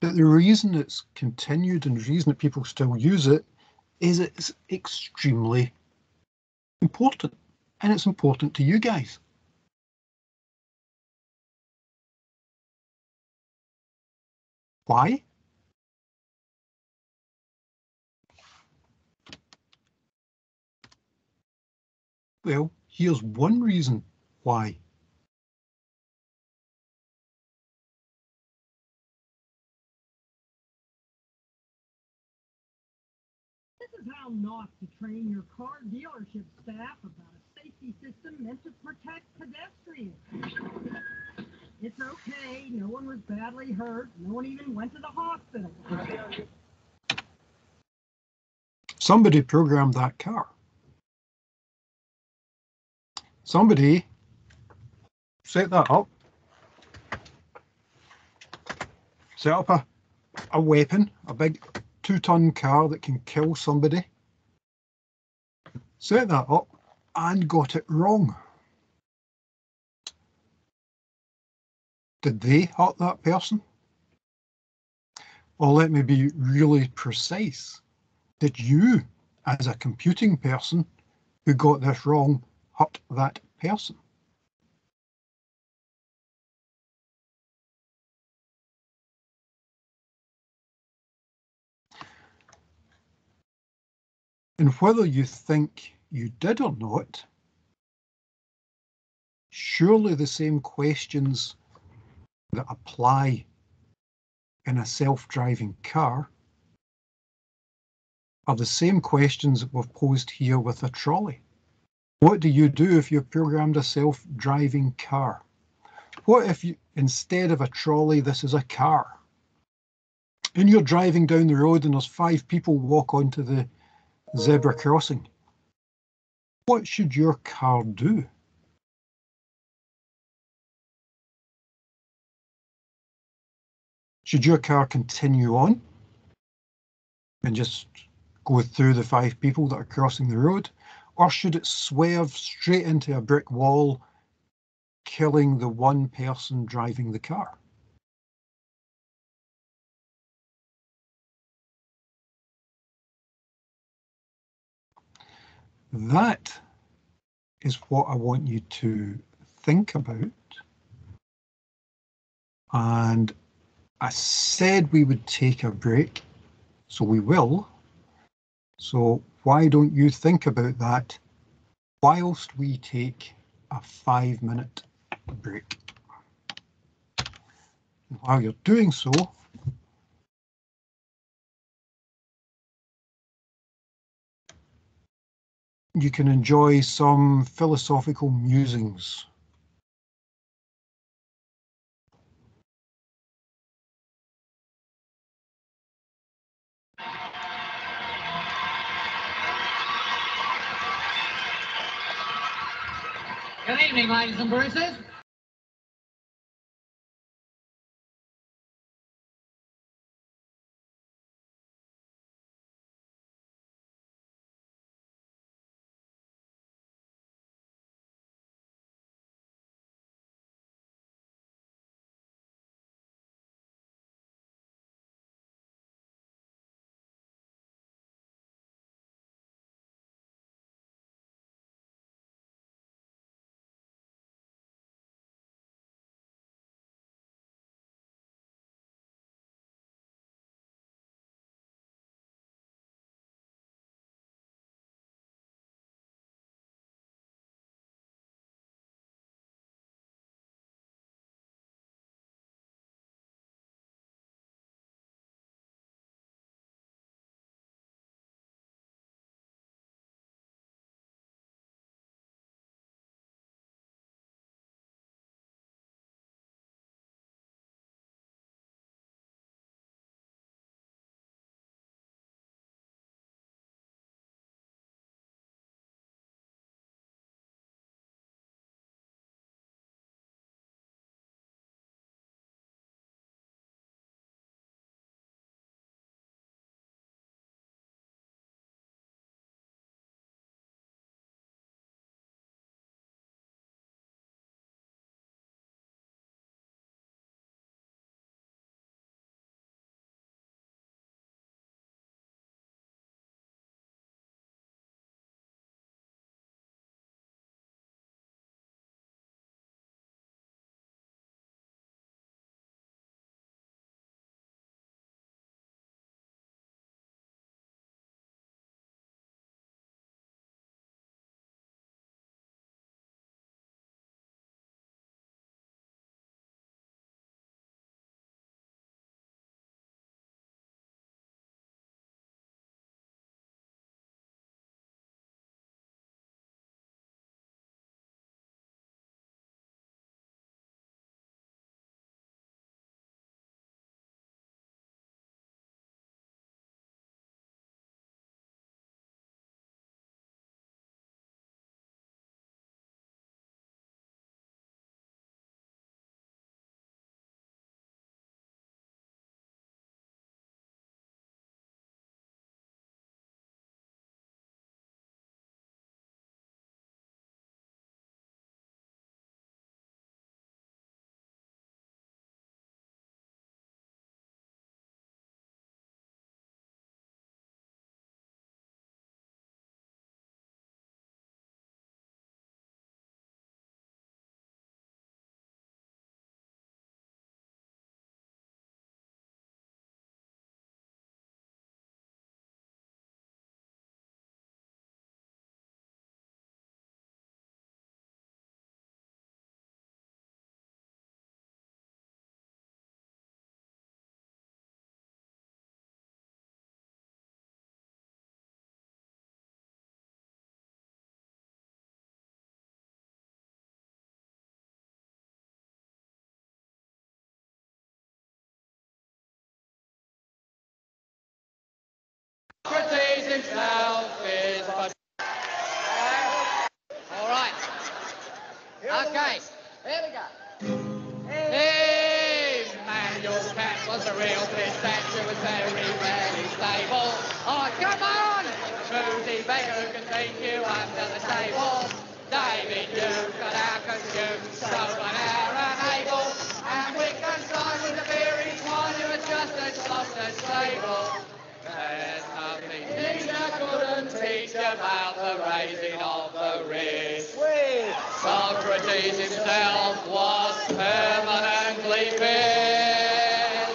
But the reason it's continued and the reason that people still use it is it's extremely important, and it's important to you guys. Why? Well, here's one reason why. This is how not to train your car dealership staff about a safety system meant to protect pedestrians. It's okay, no one was badly hurt, no one even went to the hospital. Somebody programmed that car. Somebody set that up. Set up a, a weapon, a big two-ton car that can kill somebody. Set that up and got it wrong. Did they hurt that person? Or let me be really precise. Did you, as a computing person who got this wrong, hurt that person? And whether you think you did or not, surely the same questions that apply in a self-driving car are the same questions that we've posed here with a trolley. What do you do if you've programmed a self-driving car? What if you, instead of a trolley, this is a car? And you're driving down the road and there's five people walk onto the zebra crossing. What should your car do? Should your car continue on and just go through the five people that are crossing the road? Or should it swerve straight into a brick wall, killing the one person driving the car? That is what I want you to think about. And I said we would take a break, so we will. So why don't you think about that whilst we take a five minute break? And while you're doing so, you can enjoy some philosophical musings. Good evening, ladies and Bruces. Silence now is possible. All right. Okay. Here we go. Hey, Immanuel Kant was a real big statue, was very rarely stable. Oh, come on! Trudy Beggar can take you under the table. David, you got our consumed so an hour unable. And we can sign with the beery twine, you are just as soft as stable. There's nothing teacher couldn't teach about the raising of the wrist. Socrates himself was permanently pissed.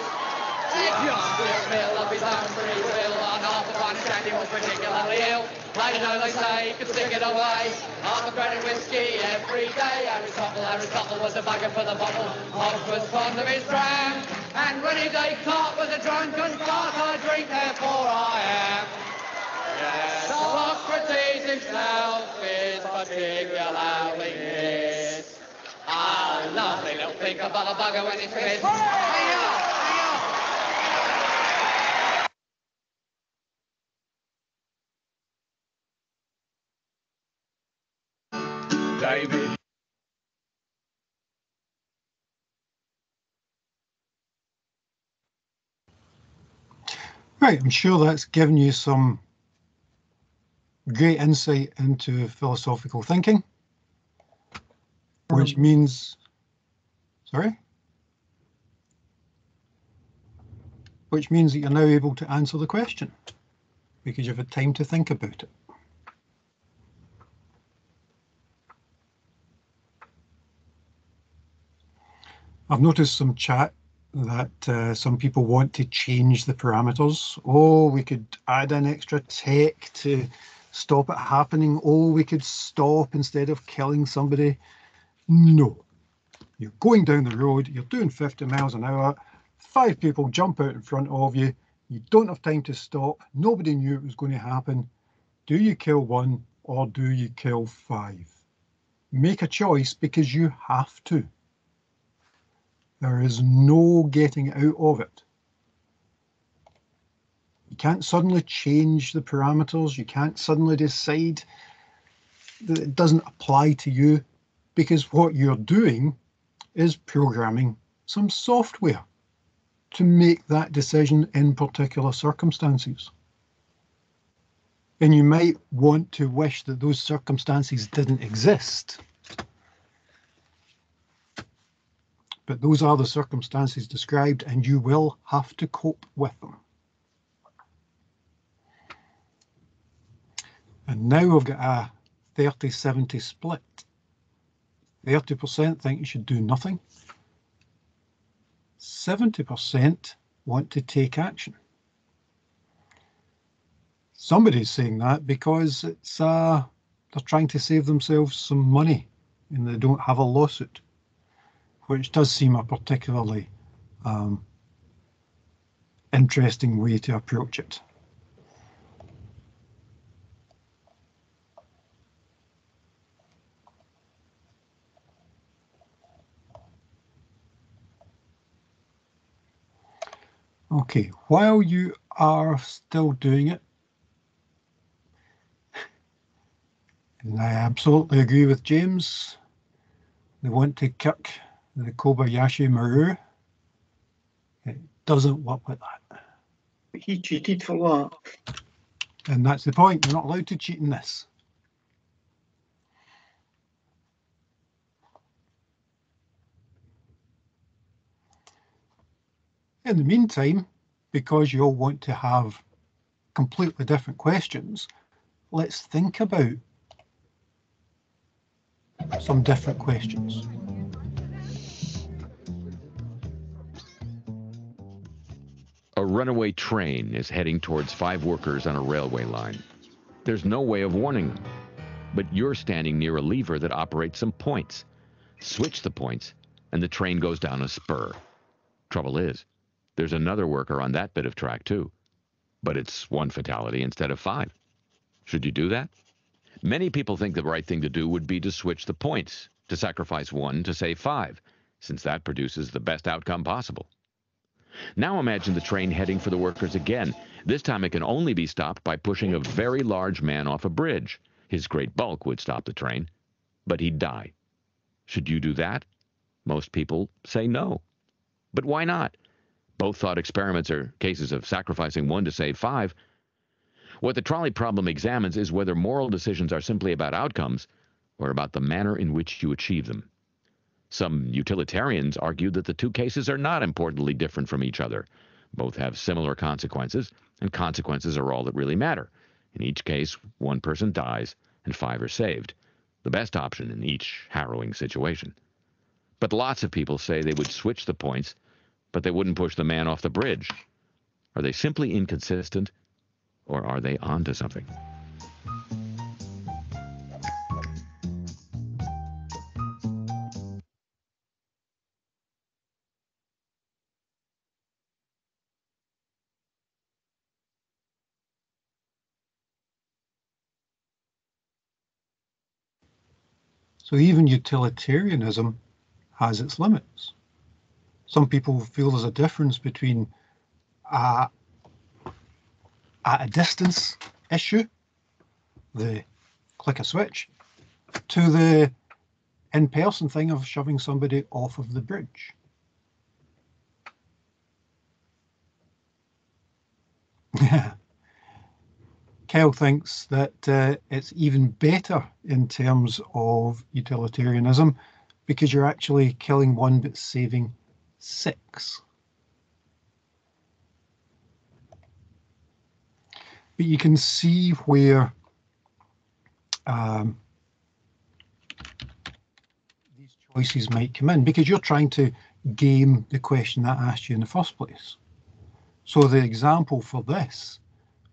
If John Will of his own free will, and half the one candy was particularly ill. Plato, they say, could stick it away. Half a grain of whiskey every day. Aristotle, Aristotle was a bugger for the bottle. Hobbes was fond of his dram. And René Descartes was a drunken fart. I drink, therefore I am. Yes, Socrates himself is particularly pissed. Ah, lovely little thinker, but a bugger when he's pissed. David. Right, I'm sure that's given you some great insight into philosophical thinking, which means, sorry, which means that you're now able to answer the question because you've had time to think about it. I've noticed some chat that uh, some people want to change the parameters. Oh, we could add an extra tech to stop it happening. Oh, we could stop instead of killing somebody. No, you're going down the road, you're doing fifty miles an hour, five people jump out in front of you, you don't have time to stop, nobody knew it was going to happen. Do you kill one or do you kill five? Make a choice because you have to. There is no getting out of it. You can't suddenly change the parameters. You can't suddenly decide that it doesn't apply to you because what you're doing is programming some software to make that decision in particular circumstances. And you might want to wish that those circumstances didn't exist. But those are the circumstances described and you will have to cope with them. And now I've got a thirty seventy split. thirty percent think you should do nothing. seventy percent want to take action. Somebody's saying that because it's uh, they're trying to save themselves some money and they don't have a lawsuit, which does seem a particularly um, interesting way to approach it. Okay, while you are still doing it, and I absolutely agree with James, they want to kick the Kobayashi Maru. It doesn't work like that. But he cheated for what? And that's the point. You're not allowed to cheat in this. In the meantime, because you all want to have completely different questions, let's think about some different questions. A runaway train is heading towards five workers on a railway line. There's no way of warning them, but you're standing near a lever that operates some points. Switch the points, and the train goes down a spur. Trouble is, there's another worker on that bit of track too, but it's one fatality instead of five. Should you do that? Many people think the right thing to do would be to switch the points, to sacrifice one to save five, since that produces the best outcome possible. Now imagine the train heading for the workers again, This time it can only be stopped by pushing a very large man off a bridge. His great bulk would stop the train, but he'd die. Should you do that? Most people say no. But why not? Both thought experiments are cases of sacrificing one to save five. What the trolley problem examines is whether moral decisions are simply about outcomes or about the manner in which you achieve them. Some utilitarians argue that the two cases are not importantly different from each other. Both have similar consequences, and consequences are all that really matter. In each case, one person dies and five are saved, the best option in each harrowing situation. But lots of people say they would switch the points, but they wouldn't push the man off the bridge. Are they simply inconsistent, or are they onto something? So even utilitarianism has its limits. Some people feel there's a difference between uh, at a distance issue, the click a switch, to the in-person thing of shoving somebody off of the bridge. Kel thinks that uh, it's even better in terms of utilitarianism because you're actually killing one but saving six. But you can see where um, these choices might come in because you're trying to game the question that I asked you in the first place. So the example for this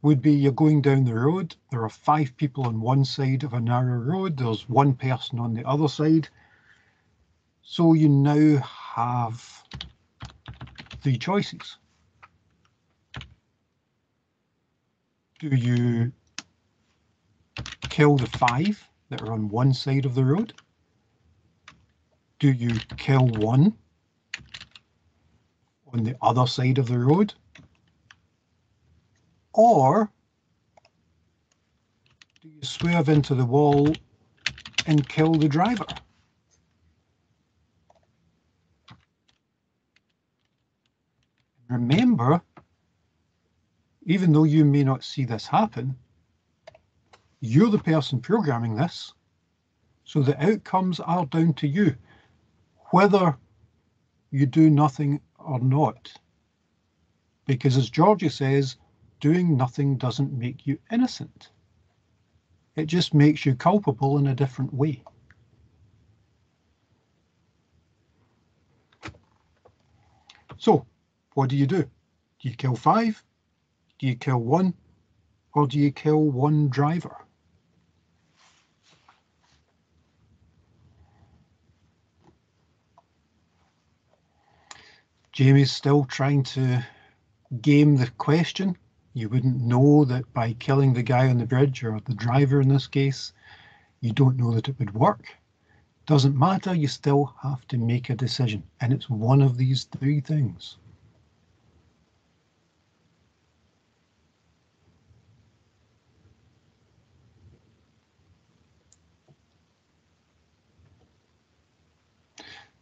would be you're going down the road, there are five people on one side of a narrow road, there's one person on the other side. So you now have three choices. Do you kill the five that are on one side of the road? Do you kill one on the other side of the road? Or do you swerve into the wall and kill the driver? Remember, even though you may not see this happen, you're the person programming this, so the outcomes are down to you, whether you do nothing or not. Because as Georgia says, doing nothing doesn't make you innocent. It just makes you culpable in a different way. So, what do you do? Do you kill five? Do you kill one? Or do you kill one driver? Jamie's still trying to game the question. You wouldn't know that by killing the guy on the bridge, or the driver in this case, you don't know that it would work. Doesn't matter, you still have to make a decision, and it's one of these three things.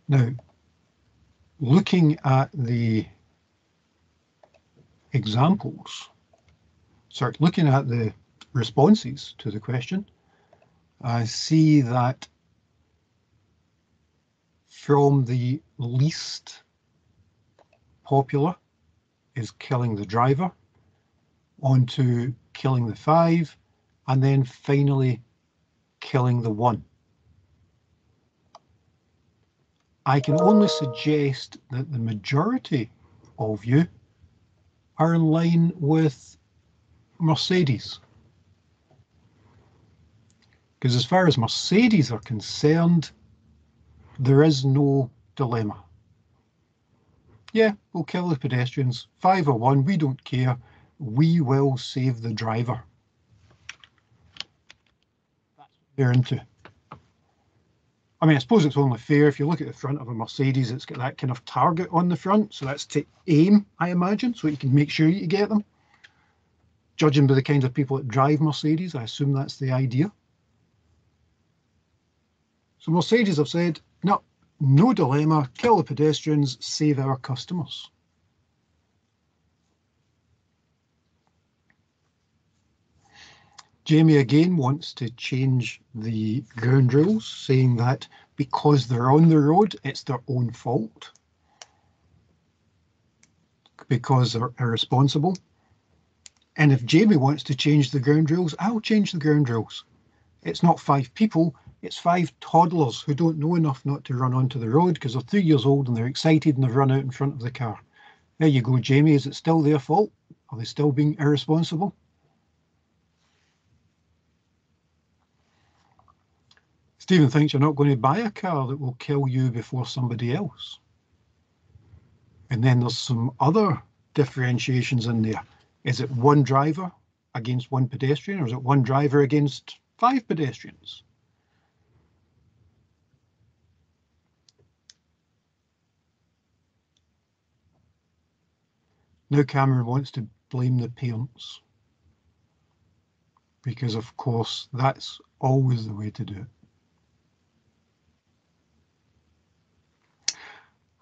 Now, looking at the examples, sorry, looking at the responses to the question, I see that from the least popular is killing the driver, onto killing the five, and then finally killing the one. I can only suggest that the majority of you are in line with Mercedes. Because as far as Mercedes are concerned, there is no dilemma. Yeah, we'll kill the pedestrians, five or one, we don't care, we will save the driver. That's what they're into. I mean, I suppose it's only fair, if you look at the front of a Mercedes, it's got that kind of target on the front, so that's to aim, I imagine, so you can make sure you get them. Judging by the kind of people that drive Mercedes, I assume that's the idea. So Mercedes have said, no, no dilemma, kill the pedestrians, save our customers. Jamie again wants to change the ground rules, saying that because they're on the road, it's their own fault, because they're irresponsible. And if Jamie wants to change the ground rules, I'll change the ground rules. It's not five people, it's five toddlers who don't know enough not to run onto the road because they're three years old and they're excited and they've run out in front of the car. There you go, Jamie, is it still their fault? Are they still being irresponsible? Stephen thinks you're not going to buy a car that will kill you before somebody else. And then there's some other differentiations in there. Is it one driver against one pedestrian, or is it one driver against five pedestrians? Now Cameron wants to blame the parents, because of course that's always the way to do it.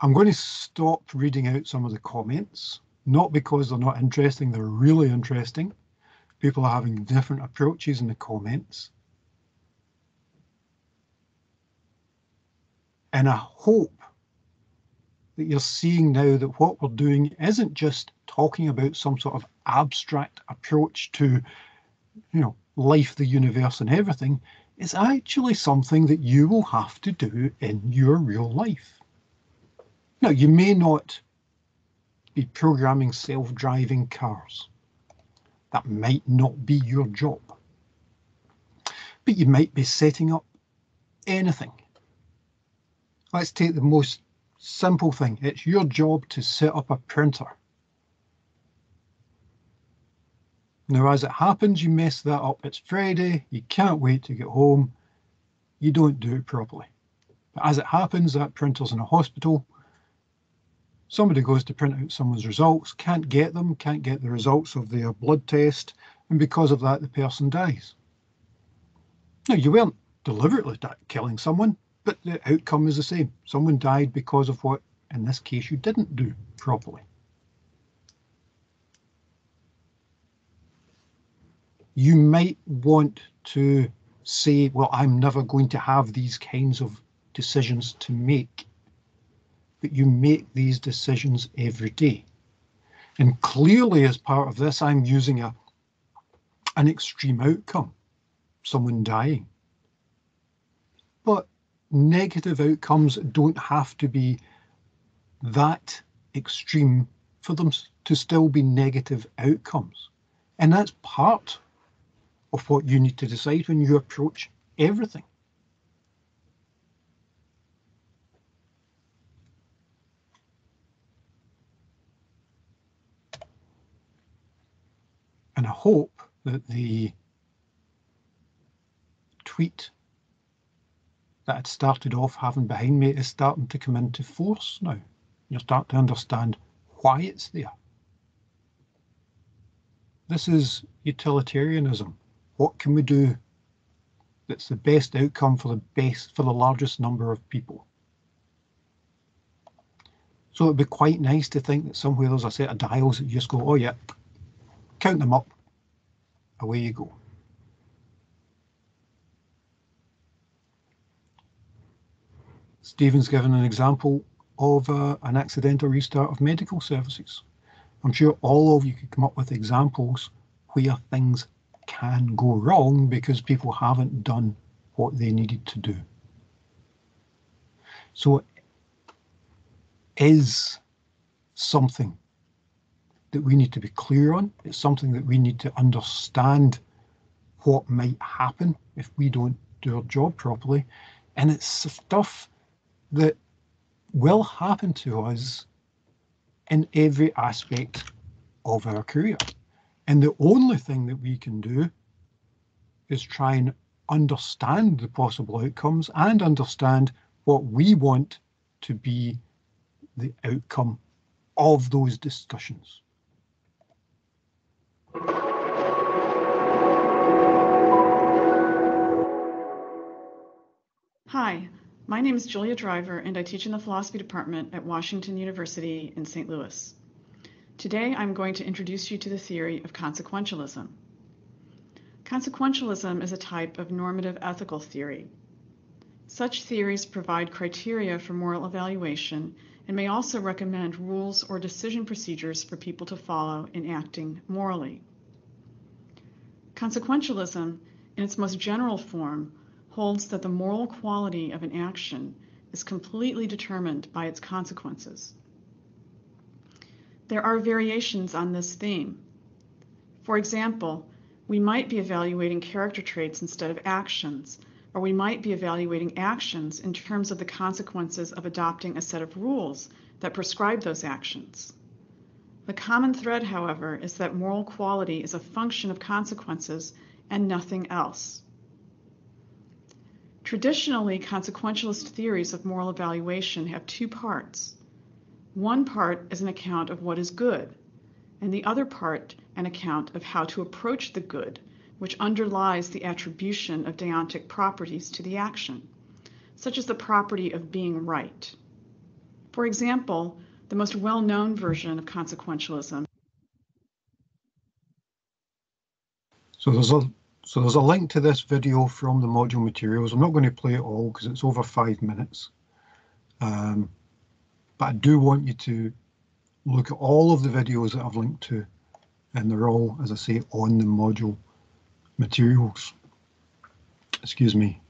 I'm going to stop reading out some of the comments, not because they're not interesting, they're really interesting. People are having different approaches in the comments. And I hope that you're seeing now that what we're doing isn't just talking about some sort of abstract approach to, you know, life, the universe and everything. It's actually something that you will have to do in your real life. Now, you may not be programming self-driving cars. That might not be your job. But you might be setting up anything. Let's take the most simple thing. It's your job to set up a printer. Now, as it happens, you mess that up. It's Friday. You can't wait to get home. You don't do it properly. But as it happens, that printer's in a hospital. Somebody goes to print out someone's results, can't get them, can't get the results of their blood test, and because of that the person dies. Now, you weren't deliberately killing someone, but the outcome is the same. Someone died because of what, in this case, you didn't do properly. You might want to say, well, I'm never going to have these kinds of decisions to make. But you make these decisions every day. And clearly, as part of this, I'm using a, an extreme outcome, someone dying. But negative outcomes don't have to be that extreme for them to still be negative outcomes. And that's part of what you need to decide when you approach everything. And I hope that the tweet that had started off having behind me is starting to come into force now. You'll start to understand why it's there. This is utilitarianism. What can we do that's the best outcome for the best, for the largest number of people? So it'd be quite nice to think that somewhere there's a set of dials that you just go, oh yeah, count them up, away you go. Stephen's given an example of uh, an accidental restart of medical services. I'm sure all of you could come up with examples where things can go wrong because people haven't done what they needed to do. So it is something that we need to be clear on. It's something that we need to understand what might happen if we don't do our job properly. And it's stuff that will happen to us in every aspect of our career. And the only thing that we can do is try and understand the possible outcomes and understand what we want to be the outcome of those discussions. Hi, my name is Julia Driver, and I teach in the philosophy department at Washington University in Saint Louis. Today, I'm going to introduce you to the theory of consequentialism. Consequentialism is a type of normative ethical theory. Such theories provide criteria for moral evaluation and may also recommend rules or decision procedures for people to follow in acting morally. Consequentialism, in its most general form, holds that the moral quality of an action is completely determined by its consequences. There are variations on this theme. For example, we might be evaluating character traits instead of actions, or we might be evaluating actions in terms of the consequences of adopting a set of rules that prescribe those actions. The common thread, however, is that moral quality is a function of consequences and nothing else. Traditionally, consequentialist theories of moral evaluation have two parts. One part is an account of what is good, and the other part an account of how to approach the good, which underlies the attribution of deontic properties to the action, such as the property of being right. For example, the most well-known version of consequentialism. So there's a So there's a link to this video from the module materials. I'm not going to play it all because it's over five minutes. Um, but I do want you to look at all of the videos that I've linked to, and they're all, as I say, on the module materials. Excuse me.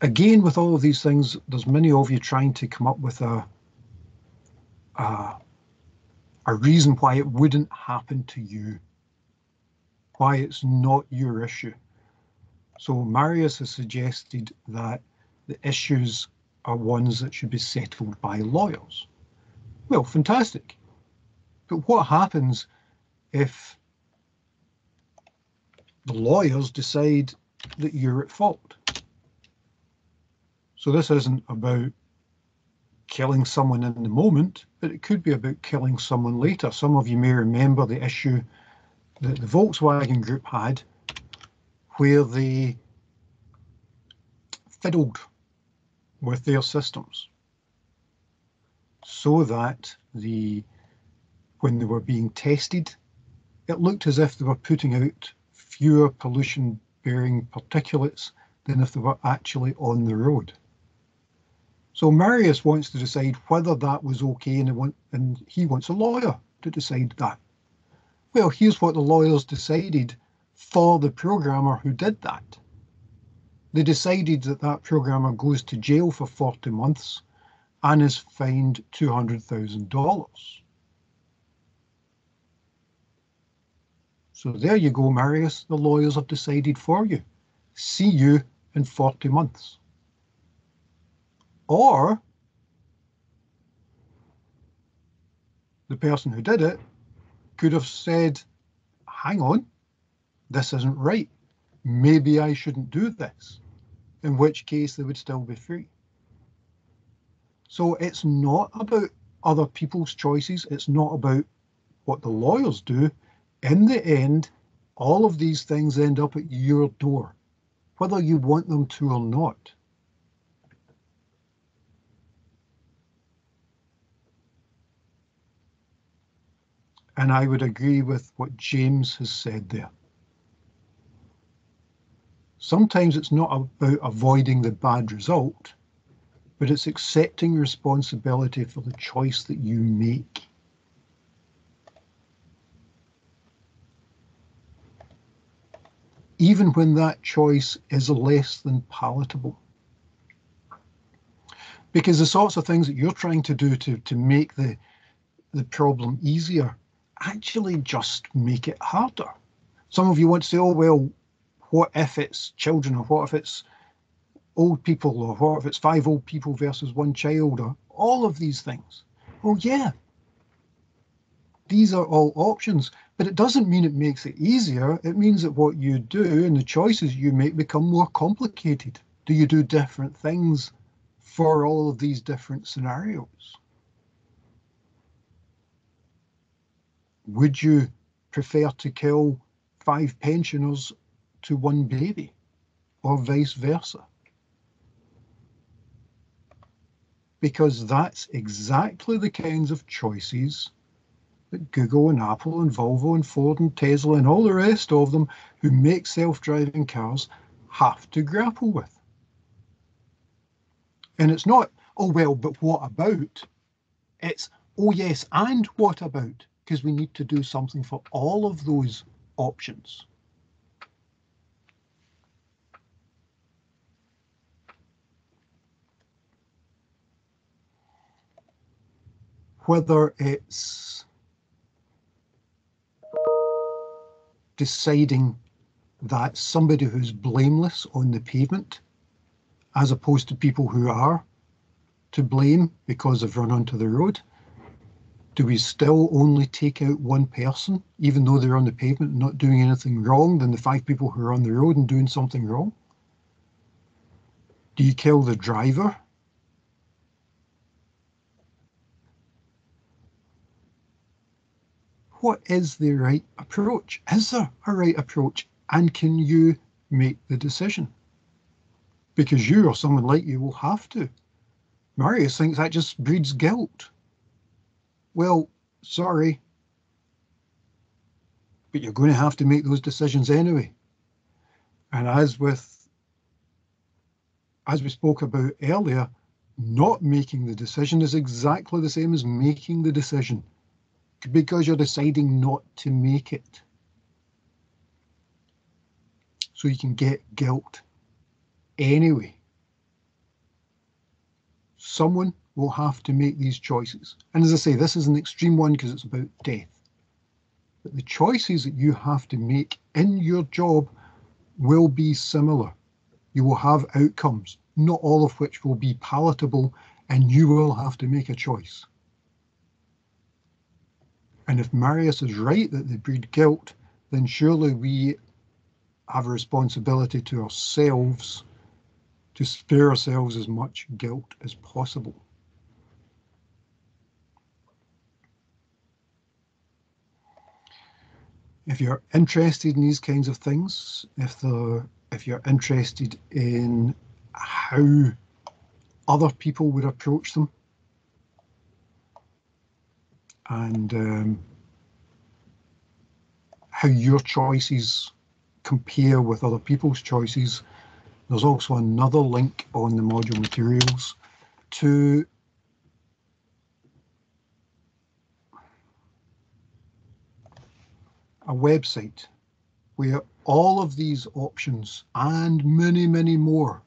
Again, with all of these things, there's many of you trying to come up with a, a, a reason why it wouldn't happen to you. Why it's not your issue. So Marius has suggested that the issues are ones that should be settled by lawyers. Well, fantastic. But what happens if the lawyers decide that you're at fault? So this isn't about killing someone in the moment, but it could be about killing someone later. Some of you may remember the issue that the Volkswagen group had, where they fiddled with their systems so that the when they were being tested, it looked as if they were putting out fewer pollution bearing particulates than if they were actually on the road. So Marius wants to decide whether that was okay, and, want, and he wants a lawyer to decide that. Well, here's what the lawyers decided for the programmer who did that. They decided that that programmer goes to jail for forty months and is fined two hundred thousand dollars. So there you go, Marius, the lawyers have decided for you. See you in forty months. Or the person who did it could have said, hang on, this isn't right. Maybe I shouldn't do this, in which case they would still be free. So it's not about other people's choices. It's not about what the lawyers do. In the end, all of these things end up at your door, whether you want them to or not. And I would agree with what James has said there. Sometimes it's not about avoiding the bad result, but it's accepting responsibility for the choice that you make. Even when that choice is less than palatable. Because the sorts of things that you're trying to do to, to make the, the problem easier actually just make it harder. Some of you want to say, oh, well, what if it's children, or what if it's old people, or what if it's five old people versus one child, or all of these things. Well, yeah, these are all options, but it doesn't mean it makes it easier. It means that what you do and the choices you make become more complicated. Do you do different things for all of these different scenarios? Would you prefer to kill five pensioners to one baby? or vice versa. Because that's exactly the kinds of choices that Google and Apple and Volvo and Ford and Tesla and all the rest of them who make self-driving cars have to grapple with. And it's not, oh well, but what about? It's, oh yes, and what about? Because we need to do something for all of those options. Whether it's deciding that somebody who's blameless on the pavement, as opposed to people who are to blame because they've run onto the road, do we still only take out one person, even though they're on the pavement and not doing anything wrong, than the five people who are on the road and doing something wrong? Do you kill the driver? What is the right approach? Is there a right approach? And can you make the decision? Because you or someone like you will have to. Marius thinks that just breeds guilt. Well, sorry, but you're going to have to make those decisions anyway. And as with, as we spoke about earlier, not making the decision is exactly the same as making the decision, because you're deciding not to make it. So you can get guilt anyway. Someone will have to make these choices. And as I say, this is an extreme one because it's about death. But the choices that you have to make in your job will be similar. You will have outcomes, not all of which will be palatable, and you will have to make a choice. And if Marius is right that they breed guilt, then surely we have a responsibility to ourselves to spare ourselves as much guilt as possible. If you're interested in these kinds of things, if the if you're interested in how other people would approach them, and um, how your choices compare with other people's choices, there's also another link on the module materials to a website where all of these options and many, many more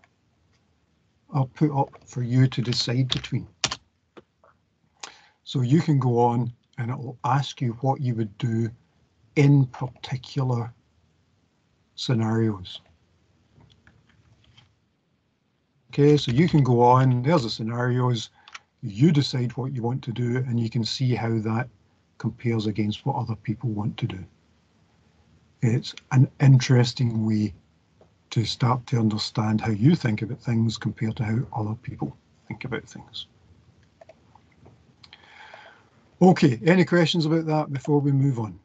are put up for you to decide between. So you can go on and it will ask you what you would do in particular scenarios. Okay, so you can go on, there's the scenarios, you decide what you want to do and you can see how that compares against what other people want to do. It's an interesting way to start to understand how you think about things compared to how other people think about things. Okay, any questions about that before we move on?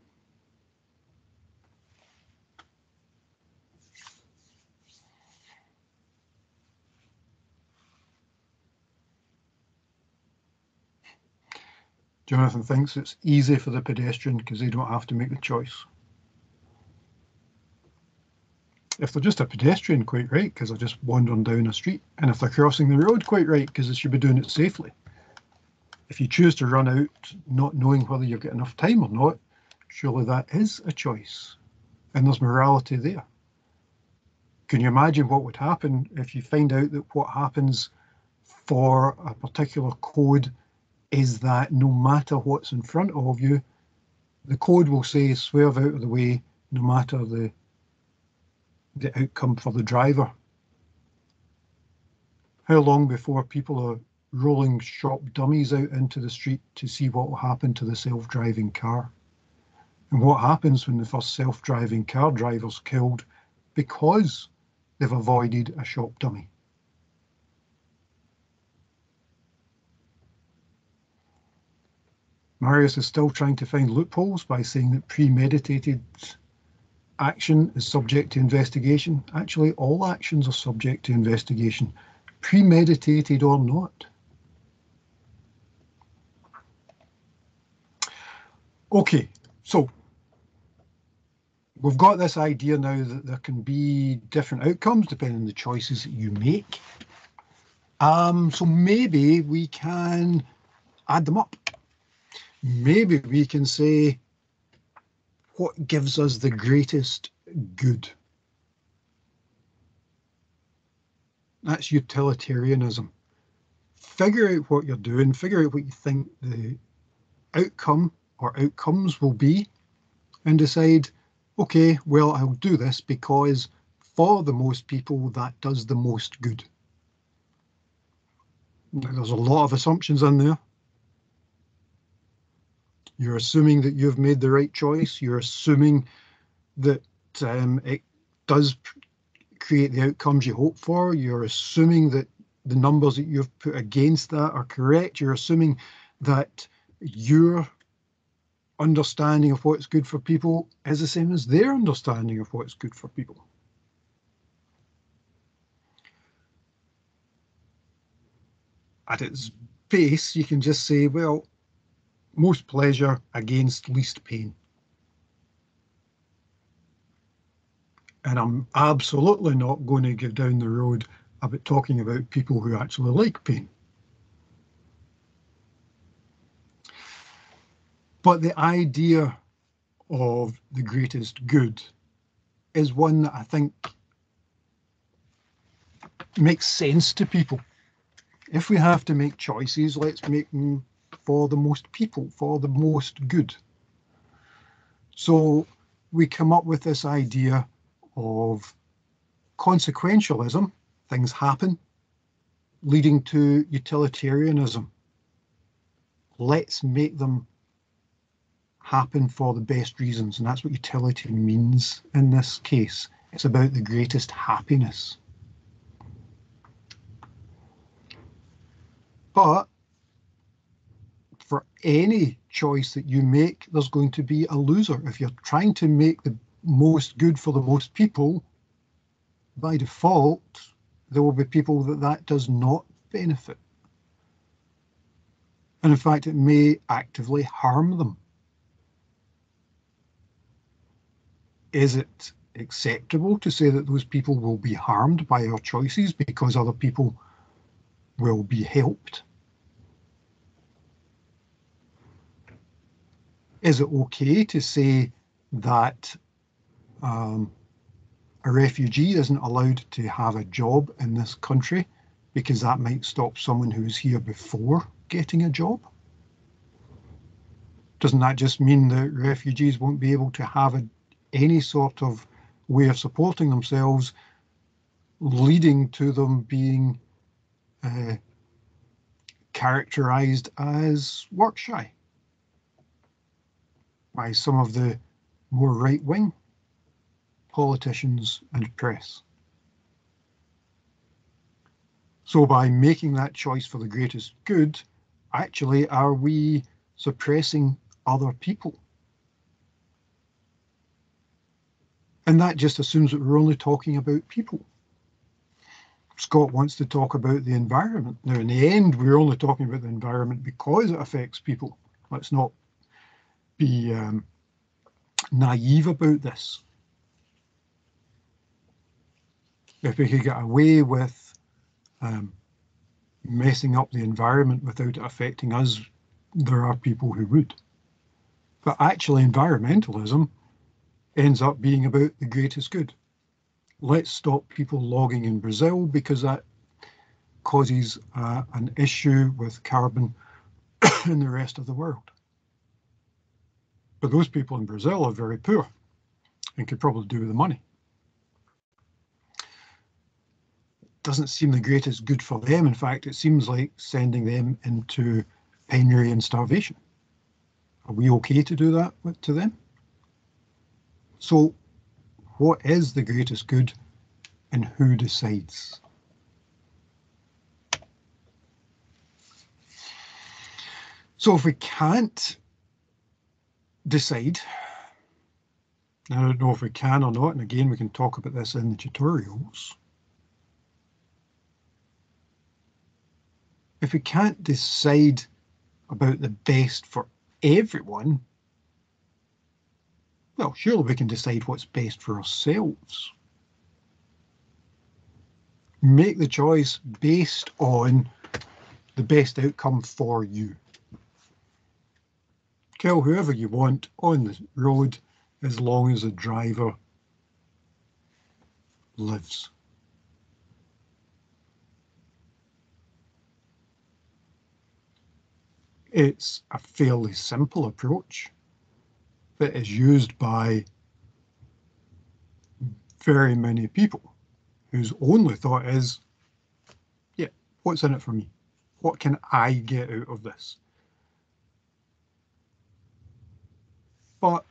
Jonathan thinks it's easy for the pedestrian because they don't have to make the choice. If they're just a pedestrian, quite right, because they're just wandering down a street. And if they're crossing the road, quite right, because they should be doing it safely. If you choose to run out not knowing whether you've got enough time or not, surely that is a choice. And there's morality there. Can you imagine what would happen if you find out that what happens for a particular code is that no matter what's in front of you, the code will say swerve out of the way, no matter the the outcome for the driver. How long before people are rolling shop dummies out into the street to see what will happen to the self-driving car? And what happens when the first self-driving car driver's killed because they've avoided a shop dummy? Marius is still trying to find loopholes by saying that premeditated action is subject to investigation. Actually, all actions are subject to investigation, premeditated or not. Okay, so we've got this idea now that there can be different outcomes depending on the choices that you make. Um, so maybe we can add them up. Maybe we can say, what gives us the greatest good? That's utilitarianism. Figure out what you're doing, figure out what you think the outcome or outcomes will be, and decide, okay, well, I'll do this because for the most people that does the most good. Now, there's a lot of assumptions in there. You're assuming that you've made the right choice. You're assuming that um, it does create the outcomes you hope for. You're assuming that the numbers that you've put against that are correct. You're assuming that your understanding of what's good for people is the same as their understanding of what's good for people. At its base, you can just say, well, most pleasure against least pain. And I'm absolutely not going to go down the road about talking about people who actually like pain. But the idea of the greatest good is one that I think makes sense to people. If we have to make choices, let's make them for the most people, for the most good. So we come up with this idea of consequentialism, things happen, leading to utilitarianism. Let's make them happen for the best reasons, and that's what utility means in this case. It's about the greatest happiness. But for any choice that you make, there's going to be a loser. If you're trying to make the most good for the most people, by default, there will be people that that does not benefit. And in fact, it may actively harm them. Is it acceptable to say that those people will be harmed by our choices because other people will be helped? Is it okay to say that um, a refugee isn't allowed to have a job in this country because that might stop someone who was here before getting a job? Doesn't that just mean that refugees won't be able to have a any sort of way of supporting themselves, leading to them being uh, characterized as work shy by some of the more right-wing politicians and press? So by making that choice for the greatest good, actually, are we suppressing other people? And that just assumes that we're only talking about people. Scott wants to talk about the environment. Now, in the end, we're only talking about the environment because it affects people. Let's not be um, naive about this. If we could get away with um, messing up the environment without it affecting us, there are people who would. But actually, environmentalism ends up being about the greatest good. Let's stop people logging in Brazil because that causes uh, an issue with carbon in the rest of the world. But those people in Brazil are very poor and could probably do with the money. It doesn't seem the greatest good for them. In fact, it seems like sending them into penury and starvation. Are we okay to do that to them? So, what is the greatest good and who decides? So if we can't decide, Now, I don't know if we can or not, and again, we can talk about this in the tutorials. If we can't decide about the best for everyone, well, surely we can decide what's best for ourselves. Make the choice based on the best outcome for you. Kill whoever you want on the road as long as the driver lives. It's a fairly simple approach that is used by very many people whose only thought is, yeah, what's in it for me? What can I get out of this? But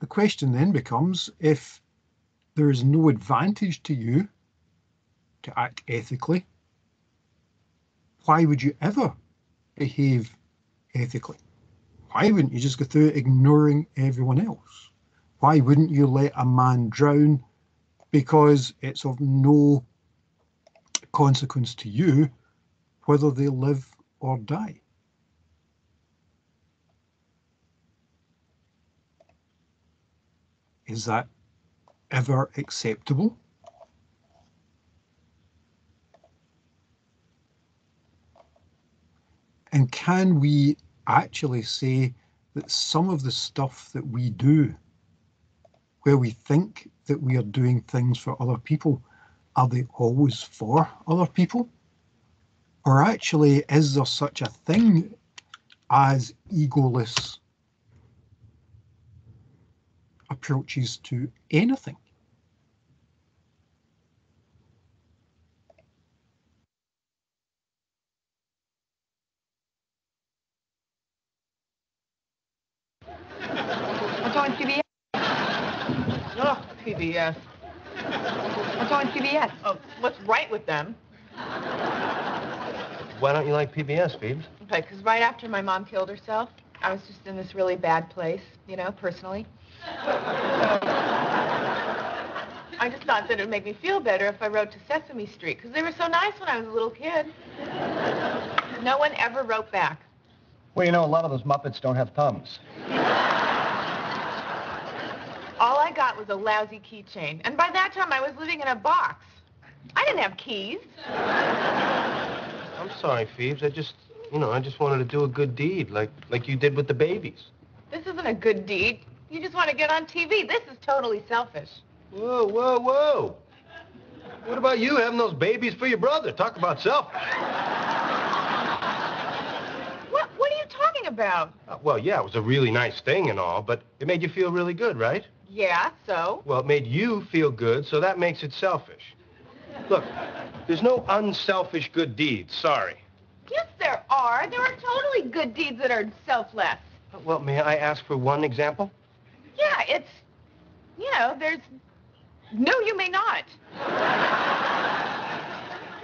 the question then becomes, if there is no advantage to you to act ethically, why would you ever behave ethically? Why wouldn't you just go through ignoring everyone else? Why wouldn't you let a man drown because it's of no consequence to you whether they live or die? Is that ever acceptable? And can we actually say that some of the stuff that we do, where we think that we are doing things for other people, are they always for other people? Or actually, is there such a thing as egoless approaches to anything? P B S. What's on P B S? Oh, what's right with them? Why don't you like P B S, Phoebes? Okay, because right after my mom killed herself, I was just in this really bad place, you know, personally. I just thought that it would make me feel better if I wrote to Sesame Street, because they were so nice when I was a little kid. No one ever wrote back. Well, you know, a lot of those Muppets don't have thumbs. All I got was a lousy keychain, and by that time I was living in a box. I didn't have keys. I'm sorry, Phoebes. I just, you know, I just wanted to do a good deed, like like you did with the babies. This isn't a good deed. You just want to get on T V. This is totally selfish. Whoa, whoa, whoa. What about you having those babies for your brother? Talk about selfish. What, what are you talking about? Uh, well, yeah, it was a really nice thing and all, but it made you feel really good, right? Yeah, so? Well, it made you feel good, so that makes it selfish. Look, there's no unselfish good deeds, sorry. Yes, there are. There are totally good deeds that are selfless. Well, may I ask for one example? Yeah, it's, you know, there's... No, you may not.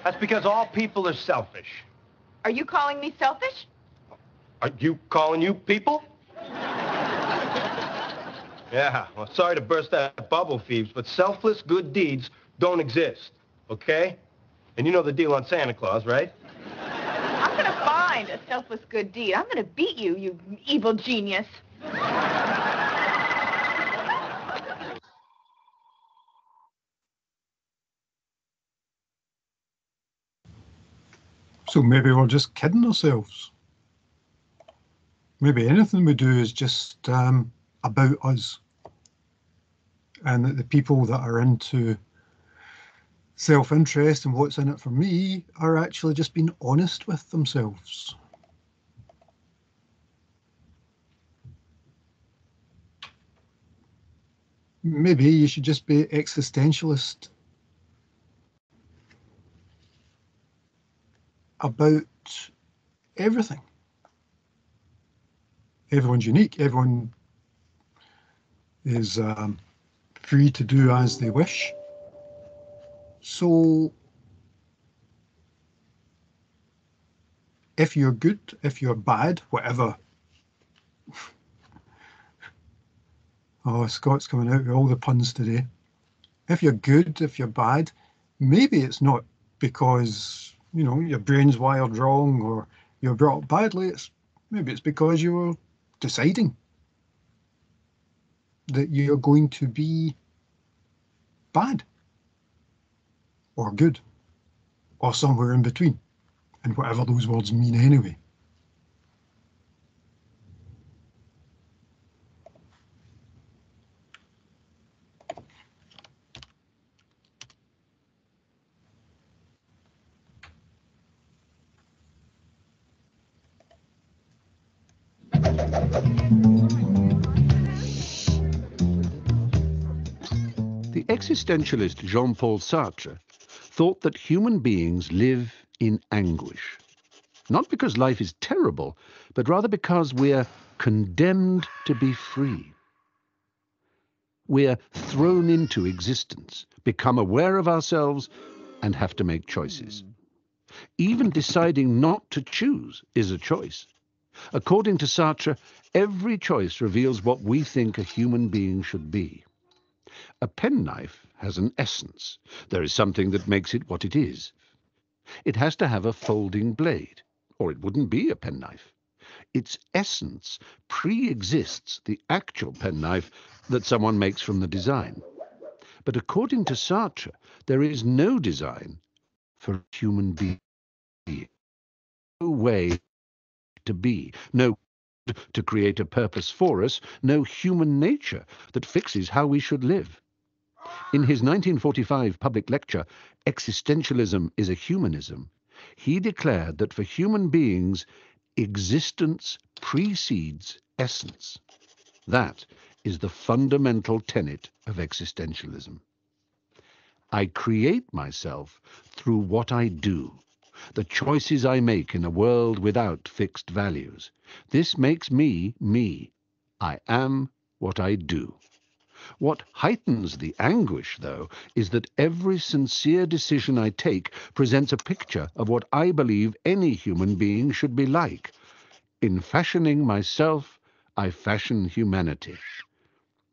That's because all people are selfish. Are you calling me selfish? Are you calling you people? Yeah, well, sorry to burst that bubble, Phoebes, but selfless good deeds don't exist, okay? And you know the deal on Santa Claus, right? I'm gonna find a selfless good deed. I'm gonna beat you, you evil genius. So maybe we're just kidding ourselves. Maybe anything we do is just... Um, about us, and that the people that are into self-interest and what's in it for me are actually just being honest with themselves. Maybe you should just be existentialist about everything. Everyone's unique, everyone is um, free to do as they wish. So if you're good, if you're bad, whatever Oh, Scott's coming out with all the puns today. If you're good, if you're bad, maybe it's not because, you know, your brain's wired wrong or you're brought up badly. It's maybe it's because you were deciding that you're going to be bad or good or somewhere in between, and whatever those words mean anyway. The existentialist Jean-Paul Sartre thought that human beings live in anguish, not because life is terrible, but rather because we're condemned to be free. We're thrown into existence, become aware of ourselves, and have to make choices. Even deciding not to choose is a choice. According to Sartre, every choice reveals what we think a human being should be. A penknife has an essence. There is something that makes it what it is. It has to have a folding blade, or it wouldn't be a penknife. Its essence pre-exists the actual penknife that someone makes from the design. But according to Sartre, there is no design for a human being. No way to be, no to create a purpose for us, no human nature that fixes how we should live. In his nineteen forty-five public lecture, Existentialism is a Humanism, he declared that for human beings, existence precedes essence. That is the fundamental tenet of existentialism. I create myself through what I do, the choices I make in a world without fixed values. This makes me, me. I am what I do. What heightens the anguish, though, is that every sincere decision I take presents a picture of what I believe any human being should be like. In fashioning myself, I fashion humanity.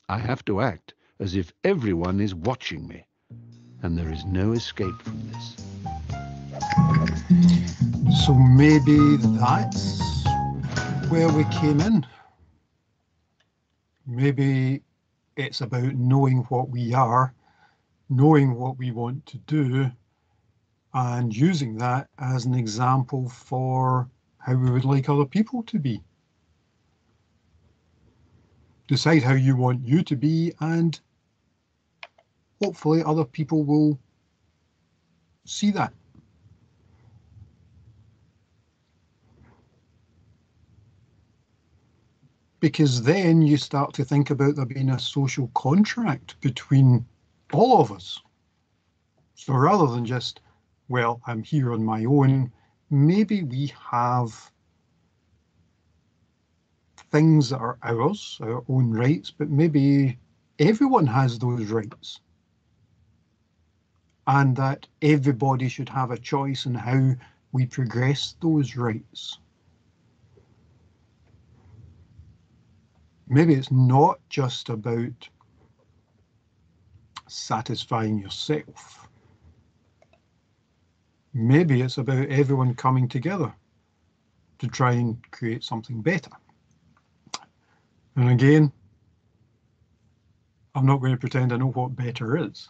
I have to act as if everyone is watching me, and there is no escape from this. So maybe that's where we came in. Maybe it's about knowing what we are, knowing what we want to do, and using that as an example for how we would like other people to be. Decide how you want you to be, and hopefully other people will see that. Because then you start to think about there being a social contract between all of us. So rather than just, well, I'm here on my own, maybe we have things that are ours, our own rights, but maybe everyone has those rights. And that everybody should have a choice in how we progress those rights. Maybe it's not just about satisfying yourself. Maybe it's about everyone coming together to try and create something better. And again, I'm not going to pretend I know what better is,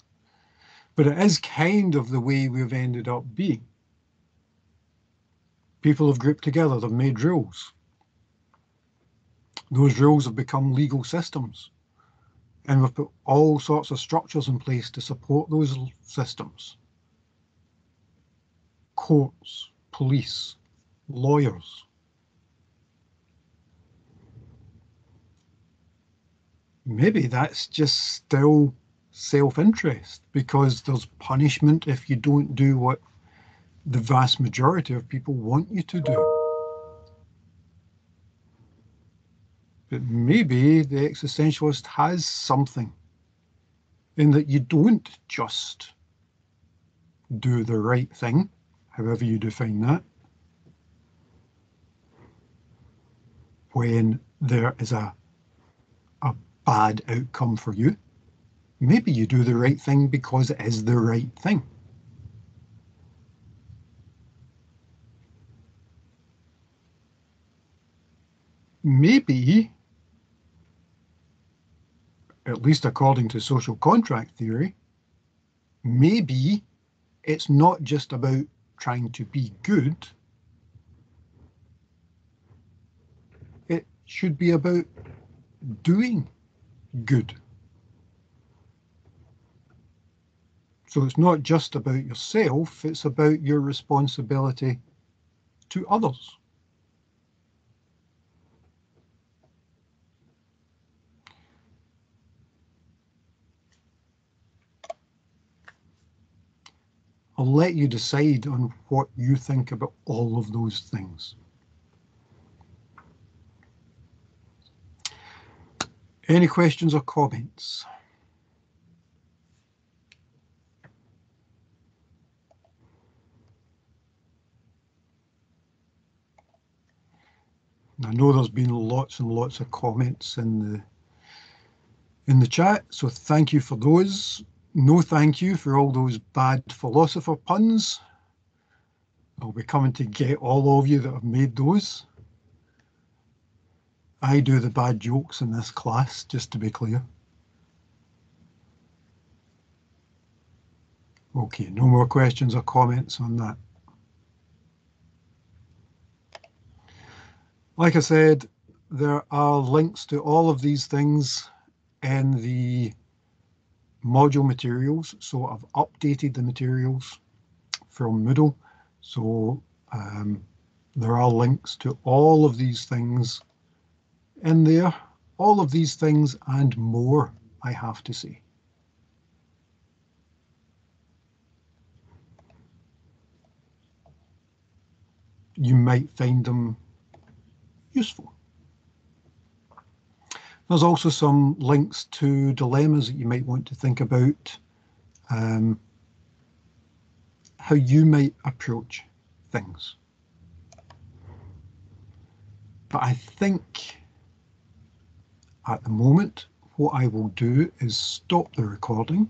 but it is kind of the way we've ended up being. People have grouped together, they've made rules. Those rules have become legal systems, and we've put all sorts of structures in place to support those systems. Courts, police, lawyers. Maybe that's just still self-interest, because there's punishment if you don't do what the vast majority of people want you to do. But maybe the existentialist has something in that you don't just do the right thing, however you define that. when there is a, a bad outcome for you. Maybe you do the right thing because it is the right thing. Maybe, at least according to social contract theory, maybe it's not just about trying to be good. It should be about doing good. So it's not just about yourself, it's about your responsibility to others. I'll let you decide on what you think about all of those things. Any questions or comments? I know there's been lots and lots of comments in the in the chat, so thank you for those. No thank you for all those bad philosopher puns. I'll be coming to get all of you that have made those. I do the bad jokes in this class, just to be clear. Okay, no more questions or comments on that. Like I said, there are links to all of these things in the module materials, so I've updated the materials from Moodle, so um, there are links to all of these things in there, all of these things and more, I have to say. You might find them useful. There's also some links to dilemmas that you might want to think about, um, how you might approach things. But I think at the moment what I will do is stop the recording.